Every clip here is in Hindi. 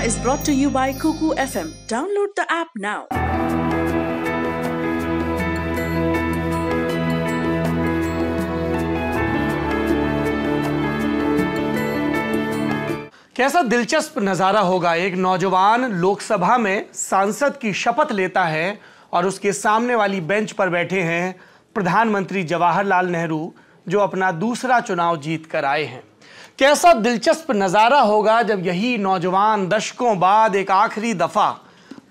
India is brought to you by Kuku FM. Download the app now. कैसा दिलचस्प नज़ारा होगा, एक नौजवान लोकसभा में सांसद की शपथ लेता है और उसके सामने वाली बेंच पर बैठे हैं प्रधानमंत्री जवाहरलाल नेहरू, जो अपना दूसरा चुनाव जीत कर आए हैं। कैसा दिलचस्प नज़ारा होगा जब यही नौजवान दशकों बाद एक आखिरी दफ़ा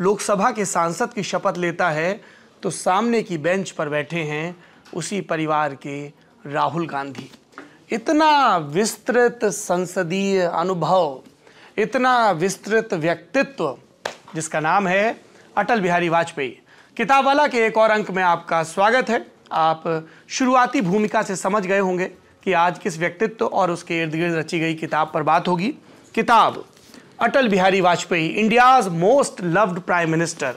लोकसभा के सांसद की शपथ लेता है तो सामने की बेंच पर बैठे हैं उसी परिवार के राहुल गांधी। इतना विस्तृत संसदीय अनुभव, इतना विस्तृत व्यक्तित्व, जिसका नाम है अटल बिहारी वाजपेयी। किताबवाला के एक और अंक में आपका स्वागत है। आप शुरुआती भूमिका से समझ गए होंगे कि आज किस व्यक्तित्व और उसके इर्द गिर्द रची गई किताब पर बात होगी। किताब Atal Bihari Vajpayee, India's most loved prime minister,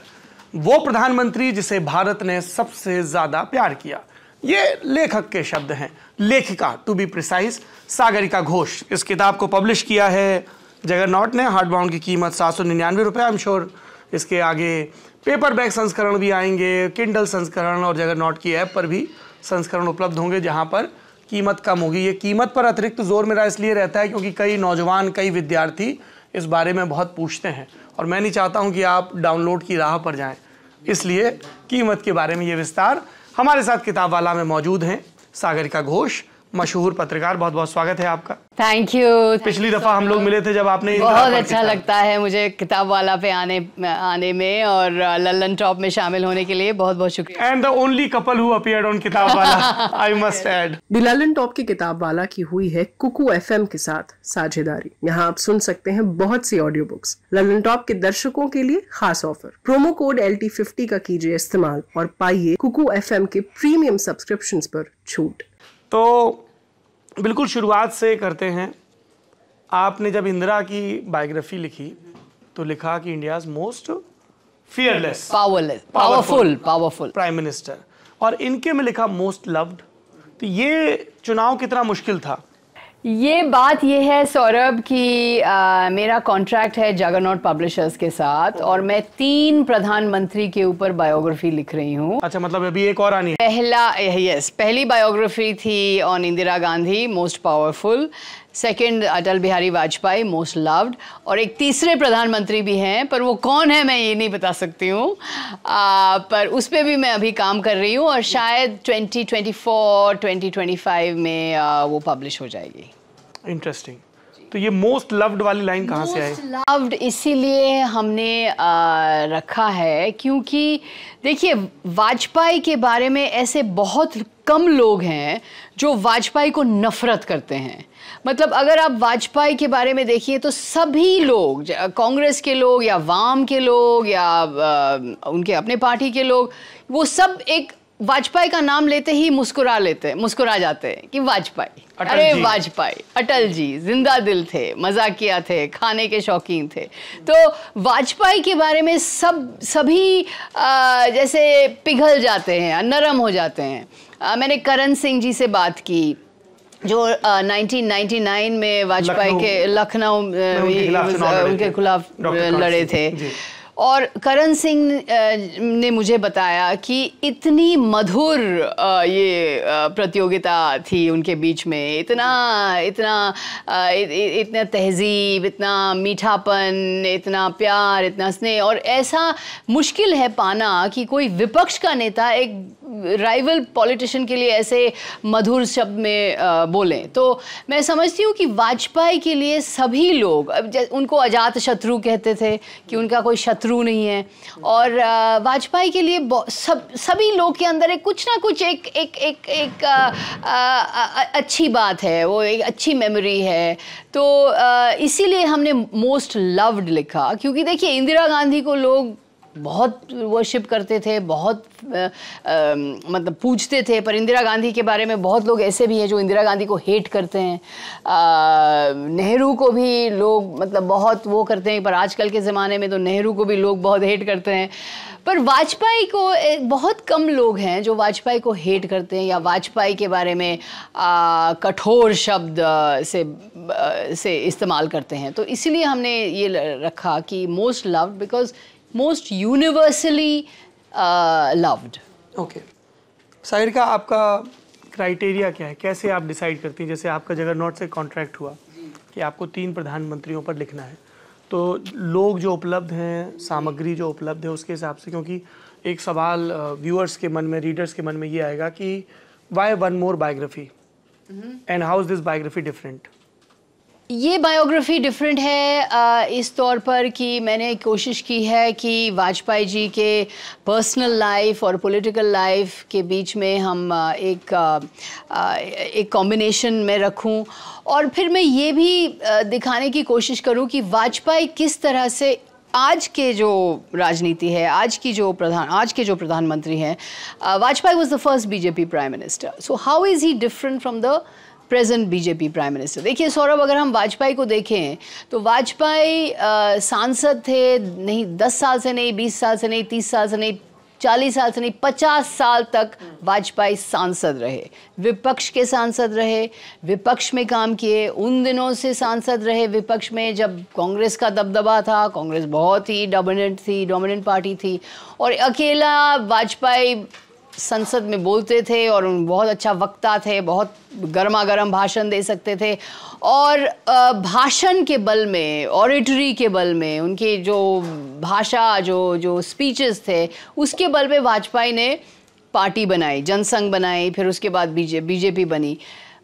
वो प्रधानमंत्री जिसे भारत ने सबसे ज़्यादा प्यार किया। ये लेखक के शब्द हैं, लेखिका to be precise Sagarika Ghosh. इस किताब को पब्लिश किया है जगरनॉट ने। हार्डबाउंड की कीमत 799 रुपये। आई एम श्योर इसके आगे पेपर बैग संस्करण भी आएंगे, किंडल संस्करण और जगरनॉट की ऐप पर भी संस्करण उपलब्ध होंगे, जहां पर कीमत कम होगी। ये कीमत पर अतिरिक्त जोर मेरा इसलिए रहता है क्योंकि कई नौजवान, कई विद्यार्थी इस बारे में बहुत पूछते हैं और मैं नहीं चाहता हूं कि आप डाउनलोड की राह पर जाएं, इसलिए कीमत के बारे में ये विस्तार। हमारे साथ किताबवाला में मौजूद हैं सागरिका घोष, मशहूर पत्रकार। बहुत बहुत स्वागत है आपका। Thank you. पिछली दफा हम लोग मिले थे जब आपने, बहुत अच्छा लगता है मुझे किताबवाला पे आने में और लल्लन टॉप में शामिल होने के लिए बहुत बहुत शुक्रिया। And the only couple who appeared on Kitabwala, I must add. Lallantop की किताबवाला की हुई है कुकू एफएम के साथ साझेदारी। यहाँ आप सुन सकते हैं बहुत सी ऑडियो बुक्स। लल्लन टॉप के दर्शकों के लिए खास ऑफर, प्रोमो कोड LT50 का कीजिए इस्तेमाल और पाइए कुकू FM के प्रीमियम सब्सक्रिप्शन पर छूट। तो बिल्कुल शुरुआत से करते हैं। आपने जब इंदिरा की बायोग्राफी लिखी तो लिखा कि India's most fearless, powerful prime minister, और इनके में लिखा मोस्ट लव्ड। तो ये चुनाव कितना मुश्किल था? ये बात ये है सौरभ कि मेरा कॉन्ट्रैक्ट है जागरनॉट पब्लिशर्स के साथ और मैं 3 प्रधानमंत्री के ऊपर बायोग्राफी लिख रही हूँ। अच्छा, मतलब अभी एक और आनी है। पहली बायोग्राफी थी on Indira Gandhi, most powerful. Second Atal Bihari Vajpayee, most loved. और एक तीसरे प्रधानमंत्री भी हैं पर वो कौन है मैं ये नहीं बता सकती हूँ, पर उस पर भी मैं अभी काम कर रही हूँ और शायद 2024 2025 में वो पब्लिश हो जाएगी। इंटरेस्टिंग। तो ये मोस्ट लव्ड वाली लाइन कहाँ से आई? मोस्ट लव्ड इसीलिए हमने रखा है क्योंकि देखिए वाजपेयी के बारे में ऐसे बहुत कम लोग हैं जो वाजपेयी को नफरत करते हैं। मतलब अगर आप वाजपेयी के बारे में देखिए तो सभी लोग, कांग्रेस के लोग या वाम के लोग या उनके अपने पार्टी के लोग, वो सब एक वाजपेयी का नाम लेते ही मुस्कुरा जाते हैं कि वाजपेयी, अरे वाजपेयी, अटल जी जिंदा दिल थे, मजाकिया थे, खाने के शौकीन थे। तो वाजपेयी के बारे में सभी जैसे पिघल जाते हैं, नरम हो जाते हैं। मैंने करण सिंह जी से बात की जो 1999 में वाजपेयी के लखनऊ उनके खिलाफ लड़े थे, और करण सिंह ने मुझे बताया कि इतनी मधुर ये प्रतियोगिता थी उनके बीच में, इतना तहजीब, इतना मीठापन, इतना प्यार, इतना स्नेह। और ऐसा मुश्किल है पाना कि कोई विपक्ष का नेता एक राइवल पॉलिटिशियन के लिए ऐसे मधुर शब्द में बोलें। तो मैं समझती हूँ कि वाजपेयी के लिए सभी लोग, उनको अजातशत्रु कहते थे कि उनका कोई शत्रु नहीं है, और वाजपेयी के लिए सभी लोग के अंदर एक कुछ ना कुछ एक अच्छी बात है, वो एक अच्छी मेमोरी है। तो इसीलिए हमने मोस्ट लव्ड लिखा क्योंकि देखिए इंदिरा गांधी को लोग बहुत वर्शिप करते थे, बहुत मतलब पूजते थे। पर इंदिरा गांधी के बारे में बहुत लोग ऐसे भी हैं जो इंदिरा गांधी को हेट करते हैं। नेहरू को भी लोग मतलब बहुत वो करते हैं, पर आजकल के ज़माने में तो नेहरू को भी लोग बहुत हेट करते हैं। पर वाजपेयी को बहुत कम लोग हैं जो वाजपेयी को हेट करते हैं या वाजपेयी के बारे में कठोर शब्द से इस्तेमाल करते हैं। तो इसलिए हमने ये रखा कि most loved because most universally loved. Okay, Sagarika, आपका क्राइटेरिया क्या है? कैसे आप डिसाइड करती हैं? जैसे आपका जगरनॉट से कॉन्ट्रैक्ट हुआ कि आपको 3 प्रधानमंत्रियों पर लिखना है, तो लोग जो उपलब्ध हैं, सामग्री जो उपलब्ध है, उसके हिसाब से, क्योंकि एक सवाल व्यूअर्स के मन में, रीडर्स के मन में ये आएगा कि why one more biography and how is this biography different? ये बायोग्राफी डिफरेंट है इस तौर पर कि मैंने कोशिश की है कि वाजपेयी जी के पर्सनल लाइफ और पॉलिटिकल लाइफ के बीच में हम एक कॉम्बिनेशन में रखूं, और फिर मैं ये भी दिखाने की कोशिश करूं कि वाजपेयी किस तरह से आज के जो राजनीति है, आज के जो प्रधानमंत्री हैं। Vajpayee was the first BJP prime minister, so how is he different from the present BJP prime minister? देखिए सौरभ, अगर हम वाजपेयी को देखें तो वाजपेयी सांसद थे नहीं 10 साल से, नहीं 20 साल से, नहीं 30 साल से, नहीं 40 साल से, नहीं 50 साल तक वाजपेयी सांसद रहे, विपक्ष के सांसद रहे, विपक्ष में काम किए। उन दिनों से सांसद रहे विपक्ष में जब कांग्रेस का दबदबा था। कांग्रेस बहुत ही डोमिनेंट पार्टी थी, और अकेला वाजपेयी संसद में बोलते थे और बहुत अच्छा वक्ता थे, बहुत गर्मा गर्म भाषण दे सकते थे, और भाषण के बल में, ऑरेटरी के बल में, उनकी जो भाषा, जो स्पीचेस थे, उसके बल पे वाजपेयी ने पार्टी बनाई, जनसंघ बनाई, फिर उसके बाद बीजेपी बनी।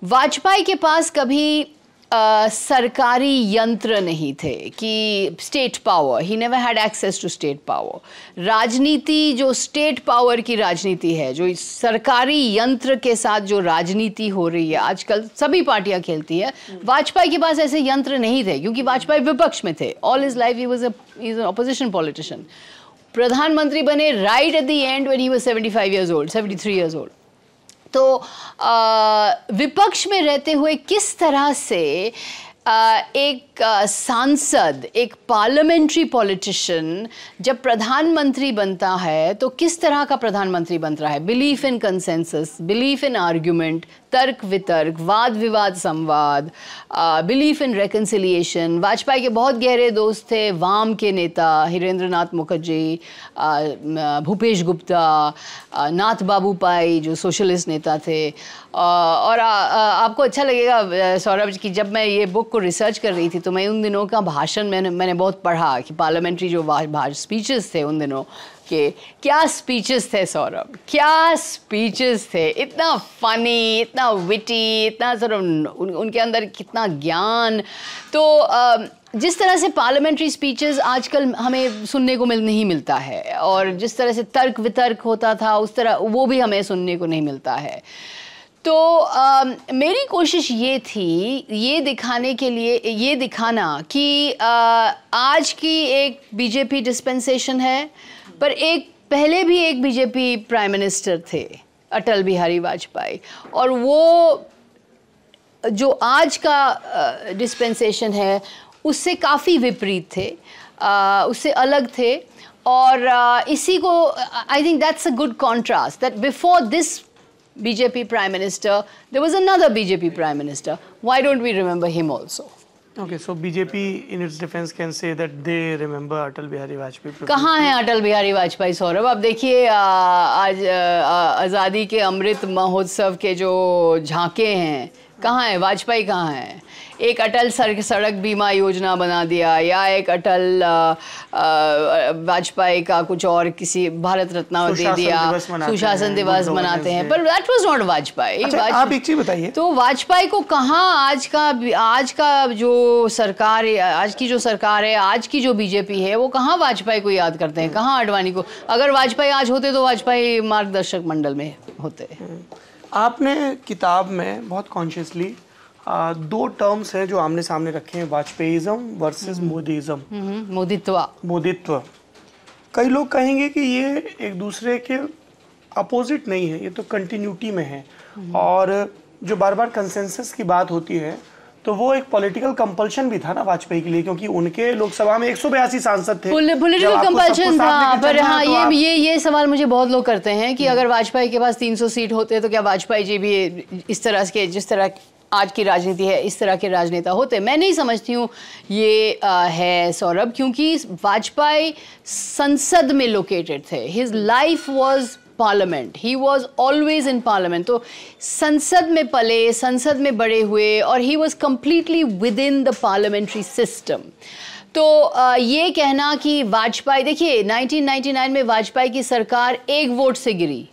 वाजपेयी के पास कभी सरकारी यंत्र नहीं थे कि state power, he never had access to state power. राजनीति जो स्टेट पावर की राजनीति है, जो सरकारी यंत्र के साथ जो राजनीति हो रही है आजकल, सभी पार्टियां खेलती है, वाजपेयी के पास ऐसे यंत्र नहीं थे क्योंकि वाजपेयी विपक्ष में थे। All his life he was an opposition politician. प्रधानमंत्री बने right at the end when he was 75 years old, 73 years old. तो विपक्ष में रहते हुए किस तरह से एक सांसद, एक पार्लियामेंट्री पॉलिटिशियन जब प्रधानमंत्री बनता है तो किस तरह का प्रधानमंत्री बन रहा है? Belief in consensus, belief in argument, तर्क वितर्क, वाद विवाद संवाद, बिलीफ इन रेकन्सिलिएशन। वाजपेयी के बहुत गहरे दोस्त थे वाम के नेता हिरेंद्रनाथ मुखर्जी, भूपेश गुप्ता, नाथ बाबू पाई जो सोशलिस्ट नेता थे। और आपको अच्छा लगेगा सौरभ कि जब मैं ये बुक को रिसर्च कर रही थी तो मैं उन दिनों का भाषण मैंने बहुत पढ़ा कि पार्लियामेंट्री जो स्पीचेस थे उन दिनों के, क्या स्पीचेस थे सौरभ, क्या स्पीचेस थे। इतना फनी, इतना विटी, इतना सौरभ, उनके अंदर कितना ज्ञान। तो जिस तरह से पार्लियामेंट्री स्पीचेस आजकल हमें सुनने को नहीं मिलता है, और जिस तरह से तर्क वितर्क होता था उस तरह वो भी हमें सुनने को नहीं मिलता है। तो मेरी कोशिश ये थी, ये दिखाने के लिए, ये दिखाना कि आज की एक बीजेपी डिस्पेंसेशन है, पर एक पहले भी एक बीजेपी प्राइम मिनिस्टर थे अटल बिहारी वाजपेयी, और वो जो आज का डिस्पेंसेशन है उससे काफ़ी विपरीत थे, उससे अलग थे। और इसी को I think that's a good contrast, that before this BJP Prime Minister, there was another BJP Prime Minister. Why don't we remember him also? Okay, so BJP in its defense can say that they remember Atal Bihari Vajpayee. कहाँ है अटल बिहारी वाजपेयी सौरभ? आप देखिए आज आज़ादी के अमृत महोत्सव के जो झांके हैं, कहाँ है वाजपेयी? कहाँ है? एक अटल सड़क बीमा योजना बना दिया, या एक अटल वाजपेयी का कुछ और किसी भारत रत्न दे दिया, सुशासन दिवस मनाते हैं, पर दैट वाज नॉट वाजपेयी। आप एक चीज बताइए, तो वाजपेयी को कहाँ आज का जो सरकार है, आज की जो सरकार है, आज की जो बीजेपी है, वो कहाँ वाजपेयी को याद करते हैं, कहाँ अडवाणी को? अगर वाजपेयी आज होते तो वाजपेयी मार्गदर्शक मंडल में होते। आपने किताब में बहुत कॉन्शियसली 2 टर्म्स हैं जो आमने सामने रखे हैं, वाजपेयीज़म वर्सेस मोदीज़म, मोदीत्व। कई लोग कहेंगे कि ये एक दूसरे के अपोजिट नहीं है, ये तो कंटिन्यूटी में है। और जो बार बार कंसेंसस की बात होती है तो वो एक पॉलिटिकल कंपल्शन भी था ना वाजपेयी के लिए, क्योंकि उनके लोकसभा में 182 सांसद थे। पॉलिटिकल कंपल्शन था, पर हाँ तो ये सवाल मुझे बहुत लोग करते हैं कि अगर वाजपेयी के पास 300 सीट होते तो क्या वाजपेयी जी भी इस तरह के, जिस तरह आज की राजनीति है, इस तरह के राजनेता होते। मैं नहीं समझती हूँ ये है सौरभ, क्योंकि वाजपेयी संसद में लोकेटेड थे। His life was parliament, he was always in parliament. तो संसद में पले, संसद में बड़े हुए, और he was completely within the parliamentary system. तो ये कहना कि वाजपेयी, देखिए 1999 में वाजपेयी की सरकार एक वोट से गिरी,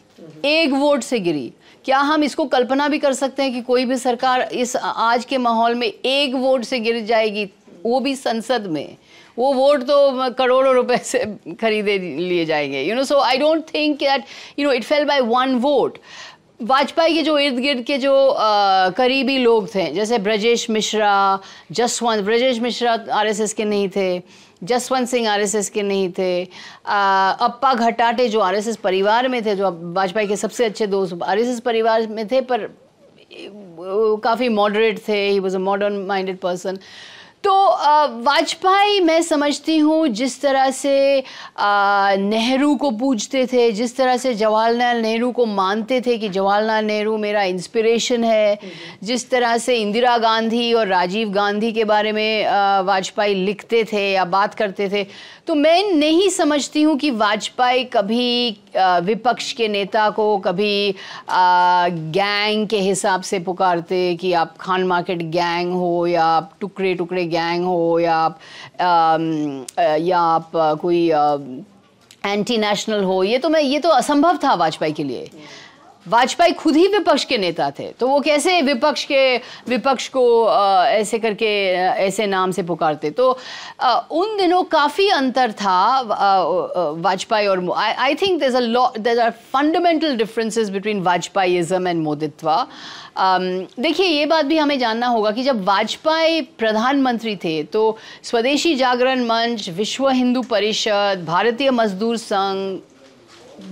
एक वोट से गिरी। क्या हम इसको कल्पना भी कर सकते हैं कि कोई भी सरकार इस आज के माहौल में एक वोट से गिर जाएगी, वो भी संसद में? वो वोट तो करोड़ों रुपए से खरीदे लिए जाएंगे। You know, so I don't think that you know it fell by one vote. Vajpayee के जो इर्द गिर्द के जो करीबी लोग थे, जैसे ब्रजेश मिश्रा आरएसएस के नहीं थे, जसवंत सिंह आरएसएस के नहीं थे, अप्पा घटाटे जो आरएसएस परिवार में थे, जो वाजपेयी के सबसे अच्छे दोस्त आरएसएस परिवार में थे, पर काफ़ी मॉडरेट थे। He was a modern minded person. तो वाजपेयी, मैं समझती हूँ, जिस तरह से नेहरू को पूजते थे, जिस तरह से जवाहरलाल नेहरू को मानते थे कि जवाहरलाल नेहरू मेरा इंस्पिरेशन है, जिस तरह से इंदिरा गांधी और राजीव गांधी के बारे में वाजपेयी लिखते थे या बात करते थे, तो मैं नहीं समझती हूँ कि वाजपेयी कभी विपक्ष के नेता को कभी गैंग के हिसाब से पुकारते कि आप खान मार्केट गैंग हो, या आप टुकड़े टुकड़े गैंग हो, या आप कोई एंटी नेशनल हो। ये तो असंभव था वाजपेयी के लिए। वाजपेयी खुद ही विपक्ष के नेता थे, तो वो कैसे विपक्ष को ऐसे करके ऐसे नाम से पुकारते? तो उन दिनों काफ़ी अंतर था वाजपेयी और I think there are fundamental differences between Vajpayeeism and Moditva. देखिए, ये बात भी हमें जानना होगा कि जब वाजपेयी प्रधानमंत्री थे तो स्वदेशी जागरण मंच, विश्व हिंदू परिषद, भारतीय मजदूर संघ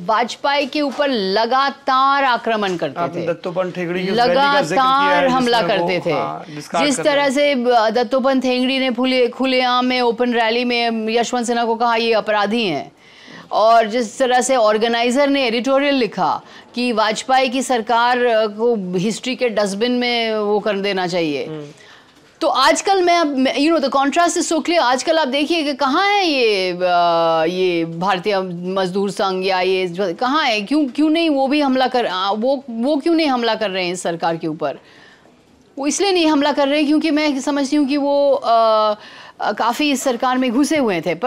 वाजपेयी के ऊपर लगातार आक्रमण करते थे, लगातार हमला करते थे। जिस तरह से दत्तोपंत ठेंगड़ी ने खुलेआम में ओपन रैली में यशवंत सिन्हा को कहा ये अपराधी हैं, और जिस तरह से ऑर्गेनाइजर ने एडिटोरियल लिखा कि वाजपेयी की सरकार को हिस्ट्री के डस्टबिन में वो कर देना चाहिए। तो आजकल मैं you know the contrast is so clear. आजकल आप देखिए कि कहाँ है ये भारतीय मजदूर संघ, या ये कहाँ है? क्यों नहीं वो भी हमला कर, वो क्यों नहीं हमला कर रहे हैं इस सरकार के ऊपर? वो इसलिए नहीं हमला कर रहे हैं क्योंकि मैं समझती हूँ कि वो काफ़ी इस सरकार में घुसे हुए हैं।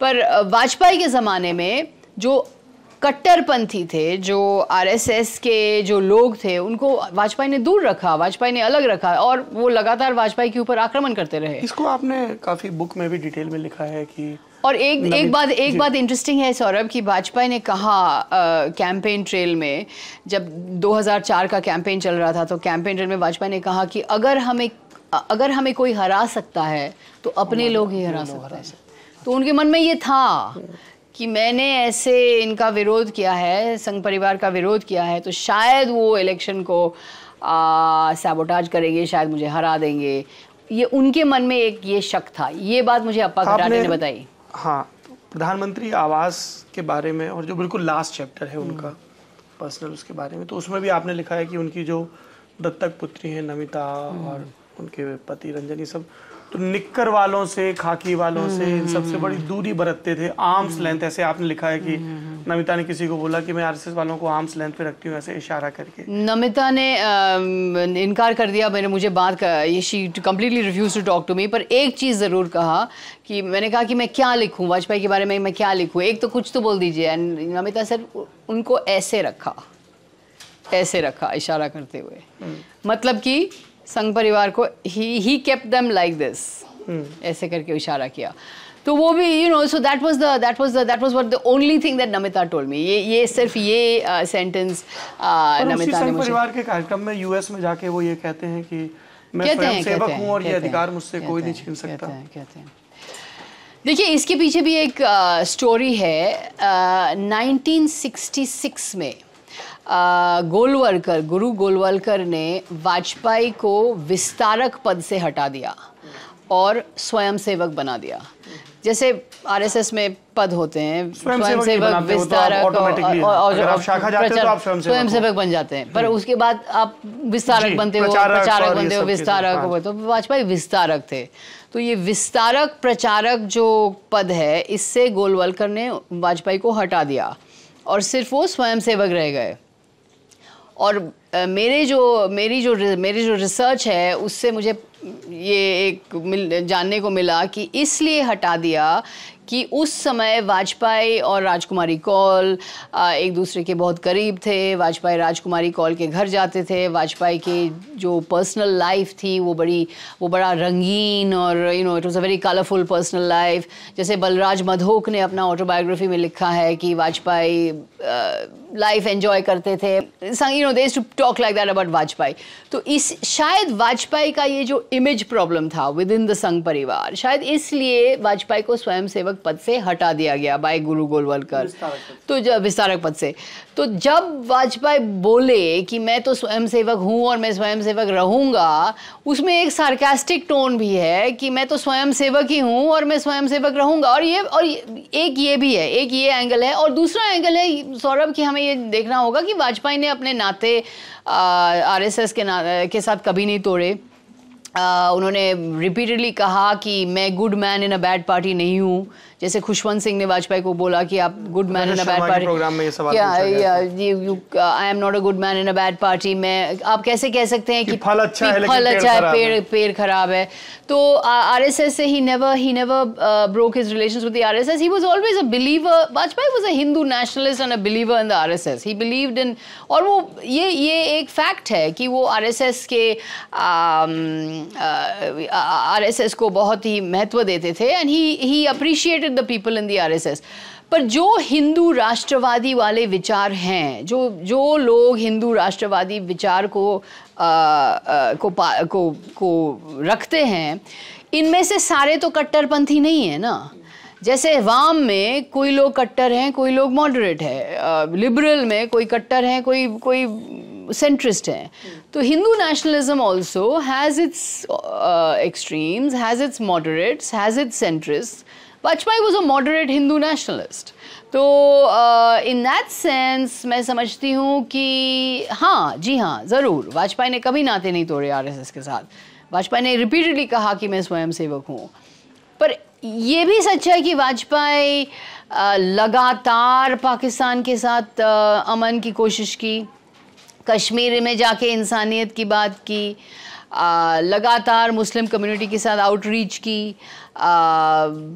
पर वाजपेयी के ज़माने में जो कट्टरपंथी थे, जो आरएसएस के जो लोग थे, उनको वाजपेयी ने दूर रखा, वाजपेयी ने अलग रखा, और वो लगातार वाजपेयी के ऊपर आक्रमण करते रहे। इसको आपने काफ़ी बुक में भी डिटेल में लिखा है कि, और एक बात इंटरेस्टिंग है सौरभ कि वाजपेयी ने कहा कैंपेन ट्रेल में, जब 2004 का कैंपेन चल रहा था, तो कैंपेन ट्रेल में वाजपेयी ने कहा कि अगर हमें कोई हरा सकता है तो अपने लोग ही हरा सकते हैं। तो उनके मन में ये था कि मैंने ऐसे इनका विरोध किया है, संघ परिवार का विरोध किया है, तो शायद वो इलेक्शन को सैबोटाज करेंगे, शायद मुझे हरा देंगे। ये उनके मन में एक ये शक था। ये बात मुझे अप्पा घटाटे ने बताई। हाँ, प्रधानमंत्री आवास के बारे में, और जो बिल्कुल लास्ट चैप्टर है उनका पर्सनल, उसके बारे में, तो उसमें भी आपने लिखा है कि उनकी जो दत्तक पुत्री है नमिता और उनके पति रंजनी, सब तो निक्कर वालों से, खाकी वालों से, इन सबसे बड़ी दूरी बरतते थे। आर्म्स लेंथ, ऐसे आपने लिखा है कि नमिता ने किसी को बोला कि मैं आरएसएस वालों को आर्म्स लेंथ पे रखती हूँ, ऐसे इशारा करके। नमिता ने इनकार कर दिया, मुझे बात कर, she completely refuse to talk to me. पर एक चीज़ ज़रूर कहा कि मैंने कहा कि मैं क्या लिखूँ वाजपेयी के बारे में, मैं क्या लिखूँ, एक तो कुछ तो बोल दीजिए। एंड नमिता सर उनको ऐसे रखा इशारा करते हुए, मतलब कि संघ परिवार को he kept them like this, ऐसे करके इशारा किया। तो वो भी you know, so that was what the only thing that Namita told me. ये सिर्फ ये सेंटेंस नमिता ने मुझे। परिवार के कार्यक्रम में यूएस में जाके वो ये कहते हैं कि मैं स्वयंसेवक हूं और ये अधिकार मुझसे कोई नहीं छीन सकता। देखिए इसके पीछे भी एक स्टोरी है। 1966 में गोलवलकर, गुरु गोलवलकर ने वाजपेयी को विस्तारक पद से हटा दिया और स्वयंसेवक बना दिया। जैसे आरएसएस में पद होते हैं, स्वयंसेवक, विस्तारक, स्वयंसेवक बन जाते हैं, पर उसके बाद आप विस्तारक बनते हो, प्रचारक बनते हो, विस्तारक हो। तो वाजपेयी विस्तारक थे, तो ये विस्तारक प्रचारक जो पद है, इससे गोलवलकर ने वाजपेयी को हटा दिया और सिर्फ वो स्वयंसेवक रह गए। और मेरी जो रिसर्च है उससे मुझे ये एक जानने को मिला कि इसलिए हटा दिया कि उस समय वाजपेयी और राजकुमारी कौल एक दूसरे के बहुत करीब थे। वाजपेयी राजकुमारी कौल के घर जाते थे। वाजपेयी की जो पर्सनल लाइफ थी वो बड़ा रंगीन और it was a very colourful personal life. जैसे बलराज मधोक ने अपना ऑटोबायोग्राफी में लिखा है कि वाजपेयी लाइफ एंजॉय करते थे। They used to talk like that about Vajpayee. तो इस शायद वाजपेयी का ये जो इमेज प्रॉब्लम था within the Sangh Parivar, शायद इसलिए वाजपेयी को स्वयंसेवक पद से हटा दिया गया बाय गुरु गोलवलकर, तो जब विस्तारक पद से। तो जब वाजपेयी बोले कि मैं तो स्वयंसेवक हूँ और मैं स्वयंसेवक रहूँगा, उसमें एक सार्कास्टिक टोन भी है कि मैं तो स्वयंसेवक ही हूँ और मैं स्वयंसेवक रहूँगा। और एक ये भी है, एक ये एंगल है। और दूसरा एंगल है सौरभ कि हमें ये देखना होगा कि वाजपेयी ने अपने नाते आरएसएस के साथ कभी नहीं तोड़े। उन्होंने रिपीटेडली कहा कि मैं good man in a bad party नहीं हूँ। जैसे खुशवंत सिंह ने वाजपेयी को बोला कि आप good man in a bad party programme में ये सवाल पूछा गया, I am not a good man in a bad party. मैं आप कैसे कह सकते हैं कि फल अच्छा है पेड़ खराब है। तो आरएसएस से he never broke his relations with the RSS. He was always a believer. Vajpayee was a Hindu nationalist and a believer in the RSS. He believed in, और वो ये एक फैक्ट है कि वो आरएसएस के आरएसएस को बहुत ही महत्व देते थे and he appreciated the people in the RSS। पर जो हिंदू राष्ट्रवादी वाले विचार हैं, जो लोग हिंदू राष्ट्रवादी विचार को रखते हैं, इनमें से सारे तो कट्टरपंथी नहीं है ना। जैसे वाम में कोई लोग कट्टर हैं, कोई लोग मॉडरेट है, लिबरल में कोई कट्टर हैं, कोई सेंट्रिस्ट हैं। तो Hindu nationalism also has its extremes, has its moderates, has its centrist. Vajpayee was a moderate Hindu nationalist. तो इन दैट सेंस मैं समझती हूँ कि हाँ, जी हाँ, ज़रूर वाजपेयी ने कभी नाते नहीं तोड़े आरएसएस के साथ। वाजपेयी ने रिपीटेडली कहा कि मैं स्वयंसेवक हूँ। पर ये भी सच है कि वाजपेयी लगातार पाकिस्तान के साथ अमन की कोशिश की, कश्मीर में जाके इंसानियत की बात की, लगातार मुस्लिम कम्युनिटी के साथ आउटरीच की।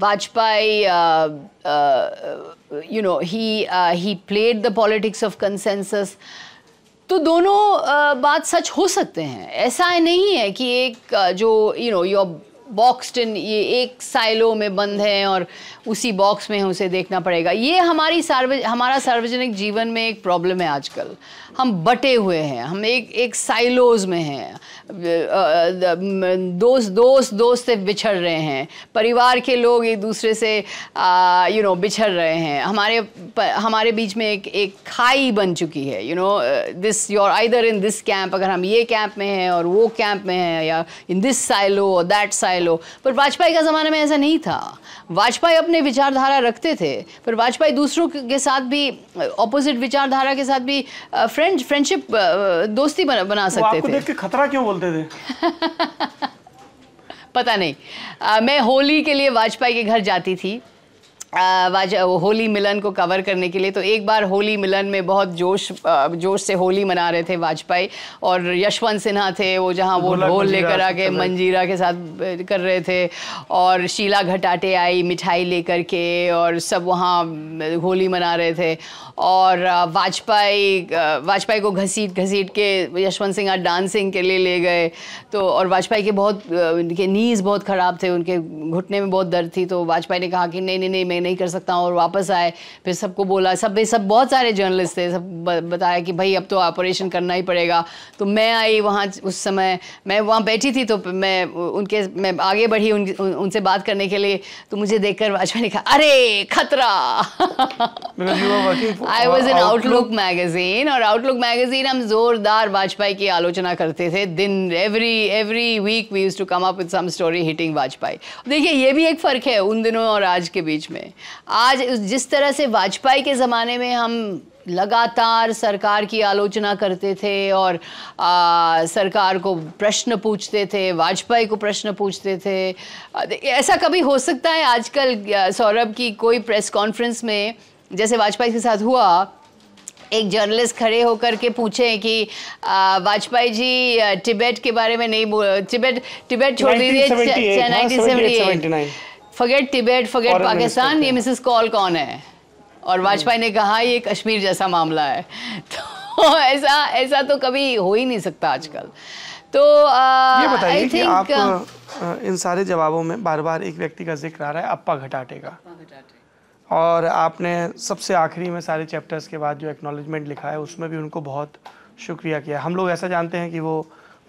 Vajpayee he played the politics of consensus. तो दोनों बात सच हो सकते हैं। ऐसा नहीं है कि एक जो योर बॉक्स्ड इन, ये एक साइलो में बंद है और उसी बॉक्स में उसे देखना पड़ेगा। ये हमारा सार्वजनिक जीवन में एक प्रॉब्लम है आजकल। हम बटे हुए हैं, हम एक साइलोज में हैं। दोस्त से बिछड़ रहे हैं, परिवार के लोग एक दूसरे से बिछड़ रहे हैं। हमारे बीच में एक खाई बन चुकी है। This your either in this camp, अगर हम ये कैंप में हैं और वो कैंप में हैं, या इन दिस साइलो और दैट साइलो। पर वाजपेयी का ज़माने में ऐसा नहीं था। वाजपेयी अपने विचारधारा रखते थे, पर वाजपेयी दूसरों के साथ भी, ऑपोजिट विचारधारा के साथ भी फ्रेंडशिप दोस्ती बना सकते थे। आपको देख के खतरा क्यों बोलते थे? पता नहीं। मैं होली के लिए वाजपेयी के घर जाती थी, होली मिलन को कवर करने के लिए। तो एक बार होली मिलन में बहुत जोश से होली मना रहे थे वाजपेयी और यशवंत सिन्हा थे, वो ढोल लेकर आके मंजीरा के साथ कर रहे थे। और शीला घटाटे आई मिठाई लेकर के और सब वहाँ होली मना रहे थे। और वाजपेयी को घसीट के यशवंत सिन्हा डांसिंग के लिए ले गए। तो और वाजपेयी के उनके नीज़ बहुत ख़राब थे, उनके घुटने में बहुत दर्द थी। तो वाजपेयी ने कहा कि नहीं, नहीं कर सकता हूँ, और वापस आए, फिर सबको बोला, सब बहुत सारे जर्नलिस्ट थे, सब बताया कि भाई अब तो ऑपरेशन करना ही पड़ेगा। तो मैं आई वहाँ, उस समय मैं वहाँ बैठी थी, तो मैं आगे बढ़ी उनसे बात करने के लिए, तो मुझे देखकर वाजपेयी ने कहा, अरे खतरा। I was in Outlook magazine, और आउटलुक मैगजीन हम जोरदार वाजपेयी की आलोचना करते थे दिन, every week we use to come up with some story hitting Vajpayee. देखिए ये भी एक फ़र्क है उन दिनों और आज के बीच में। आज जिस तरह से वाजपेयी के ज़माने में हम लगातार सरकार की आलोचना करते थे और सरकार को प्रश्न पूछते थे, वाजपेयी को प्रश्न पूछते थे, ऐसा कभी हो सकता है आजकल? सौरभ की कोई प्रेस कॉन्फ्रेंस में जैसे वाजपेयी के साथ हुआ, एक जर्नलिस्ट खड़े होकर के पूछे कि वाजपेयी जी तिब्बत के बारे में नहीं बोल, तिब्बत छोड़ दीजिए, 1978 फॉरगेट तिब्बत, फॉरगेट पाकिस्तान, ये मिसेस कॉल कौन है? और वाजपेयी ने कहा ये कश्मीर जैसा मामला है। तो ऐसा तो कभी हो ही नहीं सकता आजकल। तो ये बताइए कि आप इन सारे जवाबों में बार बार एक व्यक्ति का जिक्र आ रहा है, अप्पा घटाटे का, और आपने सबसे आखिरी में सारे चैप्टर्स के बाद जो एक्नॉलेजमेंट लिखा है उसमें भी उनको बहुत शुक्रिया किया। हम लोग ऐसा जानते हैं कि वो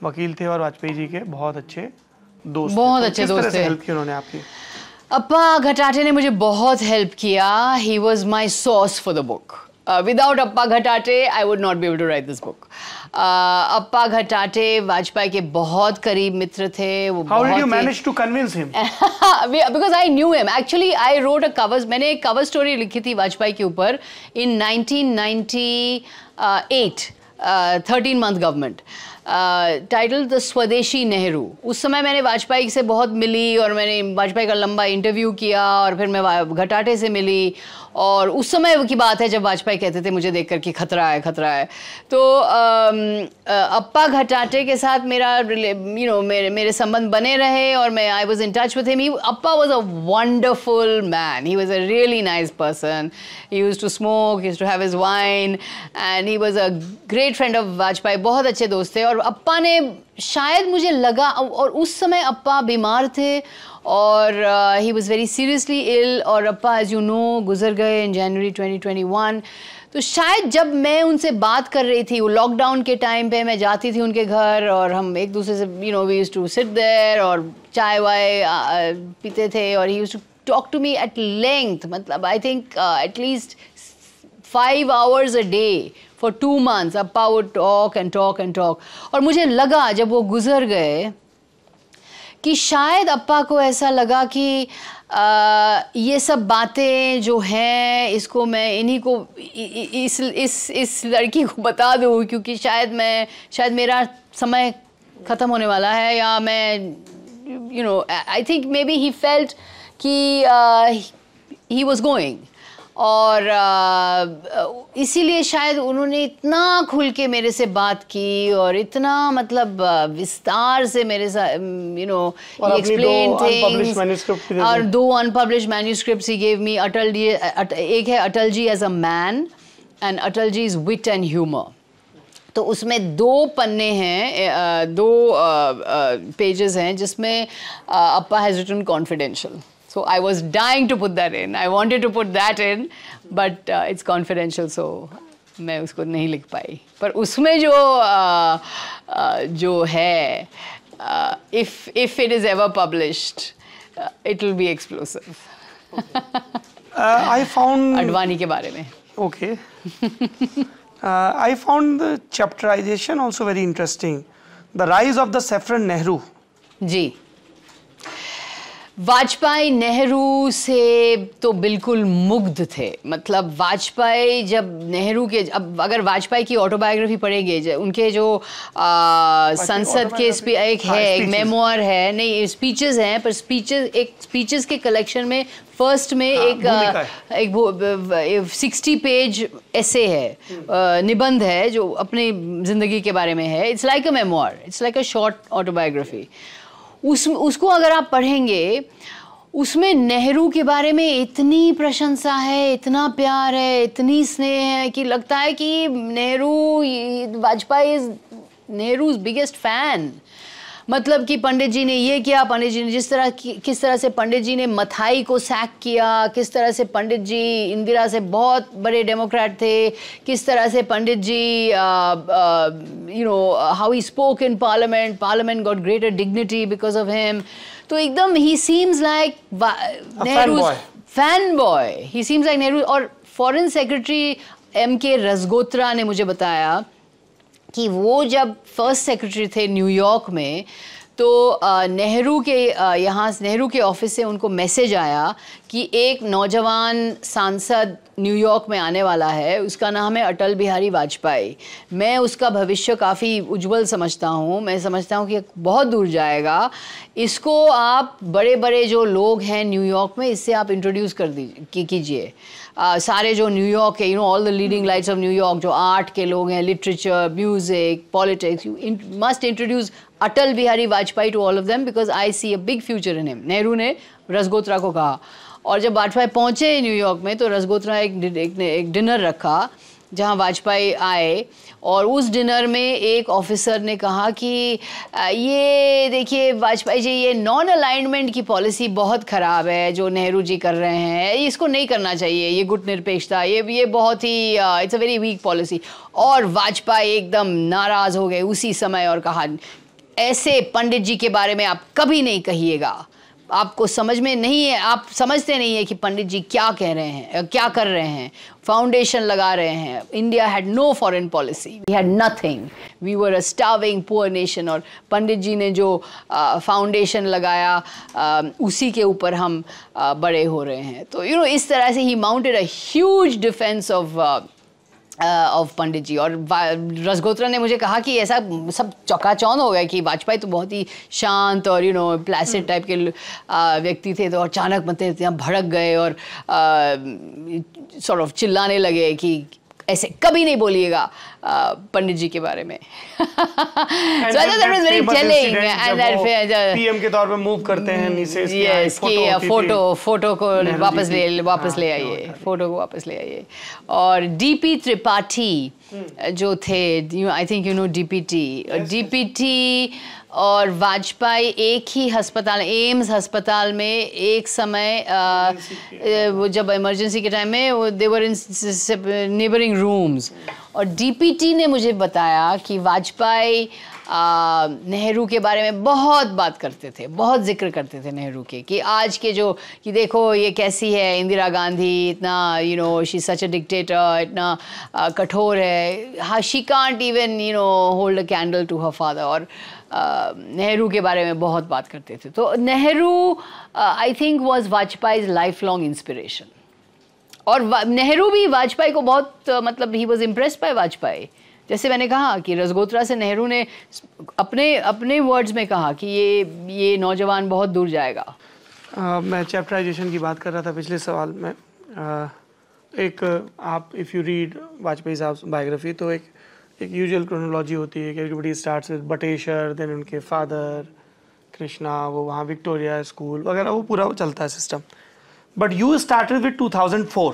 वकील थे और वाजपेयी जी के बहुत अच्छे दोस्त, बहुत अच्छे दोस्त थे। हेल्प की उन्होंने आपकी? अप्पा घटाटे ने मुझे बहुत हेल्प किया। He was my source for the book. Without Appa Ghatate I would not be able to write this book. Appa Ghatate Vajpayee के बहुत करीब मित्र थे। वो How did you manage to convince him? Because I knew him. Actually, I wrote a cover. मैंने एक कवर स्टोरी लिखी थी वाजपेयी के ऊपर in 1998, 13-month government. Title the Swadeshi Nehru. उस समय मैंने वाजपेयी से बहुत मिली और मैंने वाजपेयी का लंबा इंटरव्यू किया और फिर मैं घटाटे से मिली, और उस समय की बात है जब वाजपेयी कहते थे मुझे देखकर कि खतरा है, खतरा है। तो अप्पा घटाटे के साथ मेरा मेरे संबंध बने रहे और मैं I was in touch with him. Appa was a wonderful man, he was a really nice person, he used to smoke, he used to have his wine, and he was a great friend of Vajpayee. बहुत अच्छे दोस्त थे। और अप्पा ने शायद, मुझे लगा, और उस समय अप्पा बीमार थे और he was very seriously ill, और अप्पा एज यू नो गुजर गए इन जनवरी 2021। तो शायद जब मैं उनसे बात कर रही थी, वो लॉकडाउन के टाइम पे मैं जाती थी उनके घर और हम एक दूसरे से we used to sit there और चाय वाय पीते थे, और he used to talk to me at length, मतलब I think at least 5 hours a day for 2 months Appa would talk and talk and talk। और मुझे लगा जब वो गुजर गए कि शायद अप्पा को ऐसा लगा कि ये सब बातें जो हैं इसको मैं इन्हीं को इस लड़की को बता दूँ, क्योंकि शायद मेरा समय ख़त्म होने वाला है, या मैं I think maybe he felt कि ही वॉज गोइंग, और इसीलिए शायद उन्होंने इतना खुल के मेरे से बात की और इतना मतलब विस्तार से मेरे साथ एक्सप्लेन थिंग्स। और 2 unpublished manuscripts he gave me. Atal ji, एक है Atal ji as a man and Atal ji is wit and humour. तो उसमें 2 पन्ने हैं, 2 pages हैं जिसमें अप्पा has written confidential. So I was dying to put that in. I wanted to put that in, but it's confidential, so मैं उसको नहीं लिख पाई। पर उसमें जो है, if it is ever published, it will be explosive. I found Advani के बारे में। Okay. I found the chapterization also very interesting. The rise of the saffron Nehru. जी। वाजपेयी नेहरू से तो बिल्कुल मुग्ध थे। मतलब वाजपेयी जब नेहरू के, अब अगर वाजपेयी की ऑटोबायोग्राफी पढ़ेंगे, उनके जो संसद के एक है, एक मेमोर है, नहीं स्पीचेस हैं, पर स्पीचेस, एक स्पीचेस के कलेक्शन में फर्स्ट में एक 60-page ऐसे है, निबंध है जो अपनी ज़िंदगी के बारे में है। It's like a memoir, it's like a short autobiography. उसको अगर आप पढ़ेंगे, उसमें नेहरू के बारे में इतनी प्रशंसा है, इतना प्यार है, इतनी स्नेह है कि लगता है कि Nehru, Vajpayee is Nehru biggest fan. मतलब कि पंडित जी ने ये किया, पंडित जी ने जिस तरह किस तरह से पंडित जी ने मथाई को सैक किया, किस तरह से पंडित जी इंदिरा से बहुत बड़े डेमोक्रेट थे, किस तरह से Pandit ji you know how he spoke in parliament, parliament got greater dignity because of him. तो एकदम ही seems like Nehru fan boy, he seems like Nehru. और फॉरेन सेक्रेटरी M.K. रजगोत्रा ने मुझे बताया कि वो जब फर्स्ट सेक्रेटरी थे न्यूयॉर्क में तो नेहरू के यहाँ नेहरू के ऑफिस से उनको मैसेज आया कि एक नौजवान सांसद न्यूयॉर्क में आने वाला है, उसका नाम है अटल बिहारी वाजपेयी. मैं उसका भविष्य काफ़ी उज्जवल समझता हूँ, मैं समझता हूँ कि बहुत दूर जाएगा, इसको आप बड़े बड़े जो लोग हैं न्यूयॉर्क में इससे आप इंट्रोड्यूस कर कीजिए. सारे जो न्यूयॉर्क है, you know all the leading lights of New York, जो आर्ट के लोग हैं, literature, music, politics, you must introduce Atal Bihari Vajpayee to all of them because I see a big future in him, Nehru ने रसगोत्रा को कहा. और जब वाजपेयी पहुँचे न्यूयॉर्क में तो रसगोत्रा एक डिनर रखा जहाँ वाजपेयी आए, और उस डिनर में एक ऑफिसर ने कहा कि ये देखिए वाजपेयी जी, ये नॉन अलाइनमेंट की पॉलिसी बहुत ख़राब है जो नेहरू जी कर रहे हैं, इसको नहीं करना चाहिए, ये गुट निरपेक्षता, ये बहुत ही it's a very weak policy. और वाजपेयी एकदम नाराज़ हो गए उसी समय और कहा ऐसे पंडित जी के बारे में आप कभी नहीं कहिएगा, आपको समझ में नहीं है, आप समझते नहीं है कि पंडित जी क्या कह रहे हैं, क्या कर रहे हैं, फाउंडेशन लगा रहे हैं. India had no foreign policy, we had nothing, we were a starving poor nation. और पंडित जी ने जो फाउंडेशन लगाया उसी के ऊपर हम बड़े हो रहे हैं. तो यू नो इस तरह से ही mounted a huge defence of Pandit ji. और रसगोत्रा ने मुझे कहा कि ऐसा सब चौकाचौंध हो गया कि वाजपेयी तो बहुत ही शांत और यू नो प्लासिड टाइप के व्यक्ति थे, तो अचानक मतलब यहाँ भड़क गए और सॉर्ट ऑफ चिल्लाने लगे कि ऐसे कभी नहीं बोलिएगा पंडित जी के बारे में. पीएम के तौर पे मूव करते हैं नीचे की फोटो को वापस ले आइए. और डीपी त्रिपाठी जो थे, I think you know DPT और वाजपेयी एक ही अस्पताल, एम्स अस्पताल में एक समय वो जब इमरजेंसी के टाइम में वो they were in neighbouring rooms. और डीपीटी ने मुझे बताया कि वाजपेयी नेहरू के बारे में बहुत बात करते थे, बहुत जिक्र करते थे नेहरू के, कि आज के जो कि देखो ये कैसी है इंदिरा गांधी, इतना you know she such a dictator, इतना कठोर है, हाँ she can't even you know hold a candle to her father. और नेहरू के बारे में बहुत बात करते थे. तो Nehru I think was Vajpayee's life long inspiration. और नेहरू भी वाजपेयी को बहुत मतलब ही वॉज इम्प्रेस्ड बाय वाजपेयी. जैसे मैंने कहा कि रसगोत्रा से नेहरू ने अपने वर्ड्स में कहा कि ये नौजवान बहुत दूर जाएगा. मैं चैप्टराइजेशन की बात कर रहा था पिछले सवाल में. एक आप इफ़ यू रीड वाजपेयी साहब बायोग्राफी तो एक यूजुअल क्रोनोलॉजी होती है कि everybody starts with Bateshwar, then उनके फादर कृष्णा, वो वहाँ विक्टोरिया स्कूल वगैरह, वो पूरा चलता है system. But you started with 2004.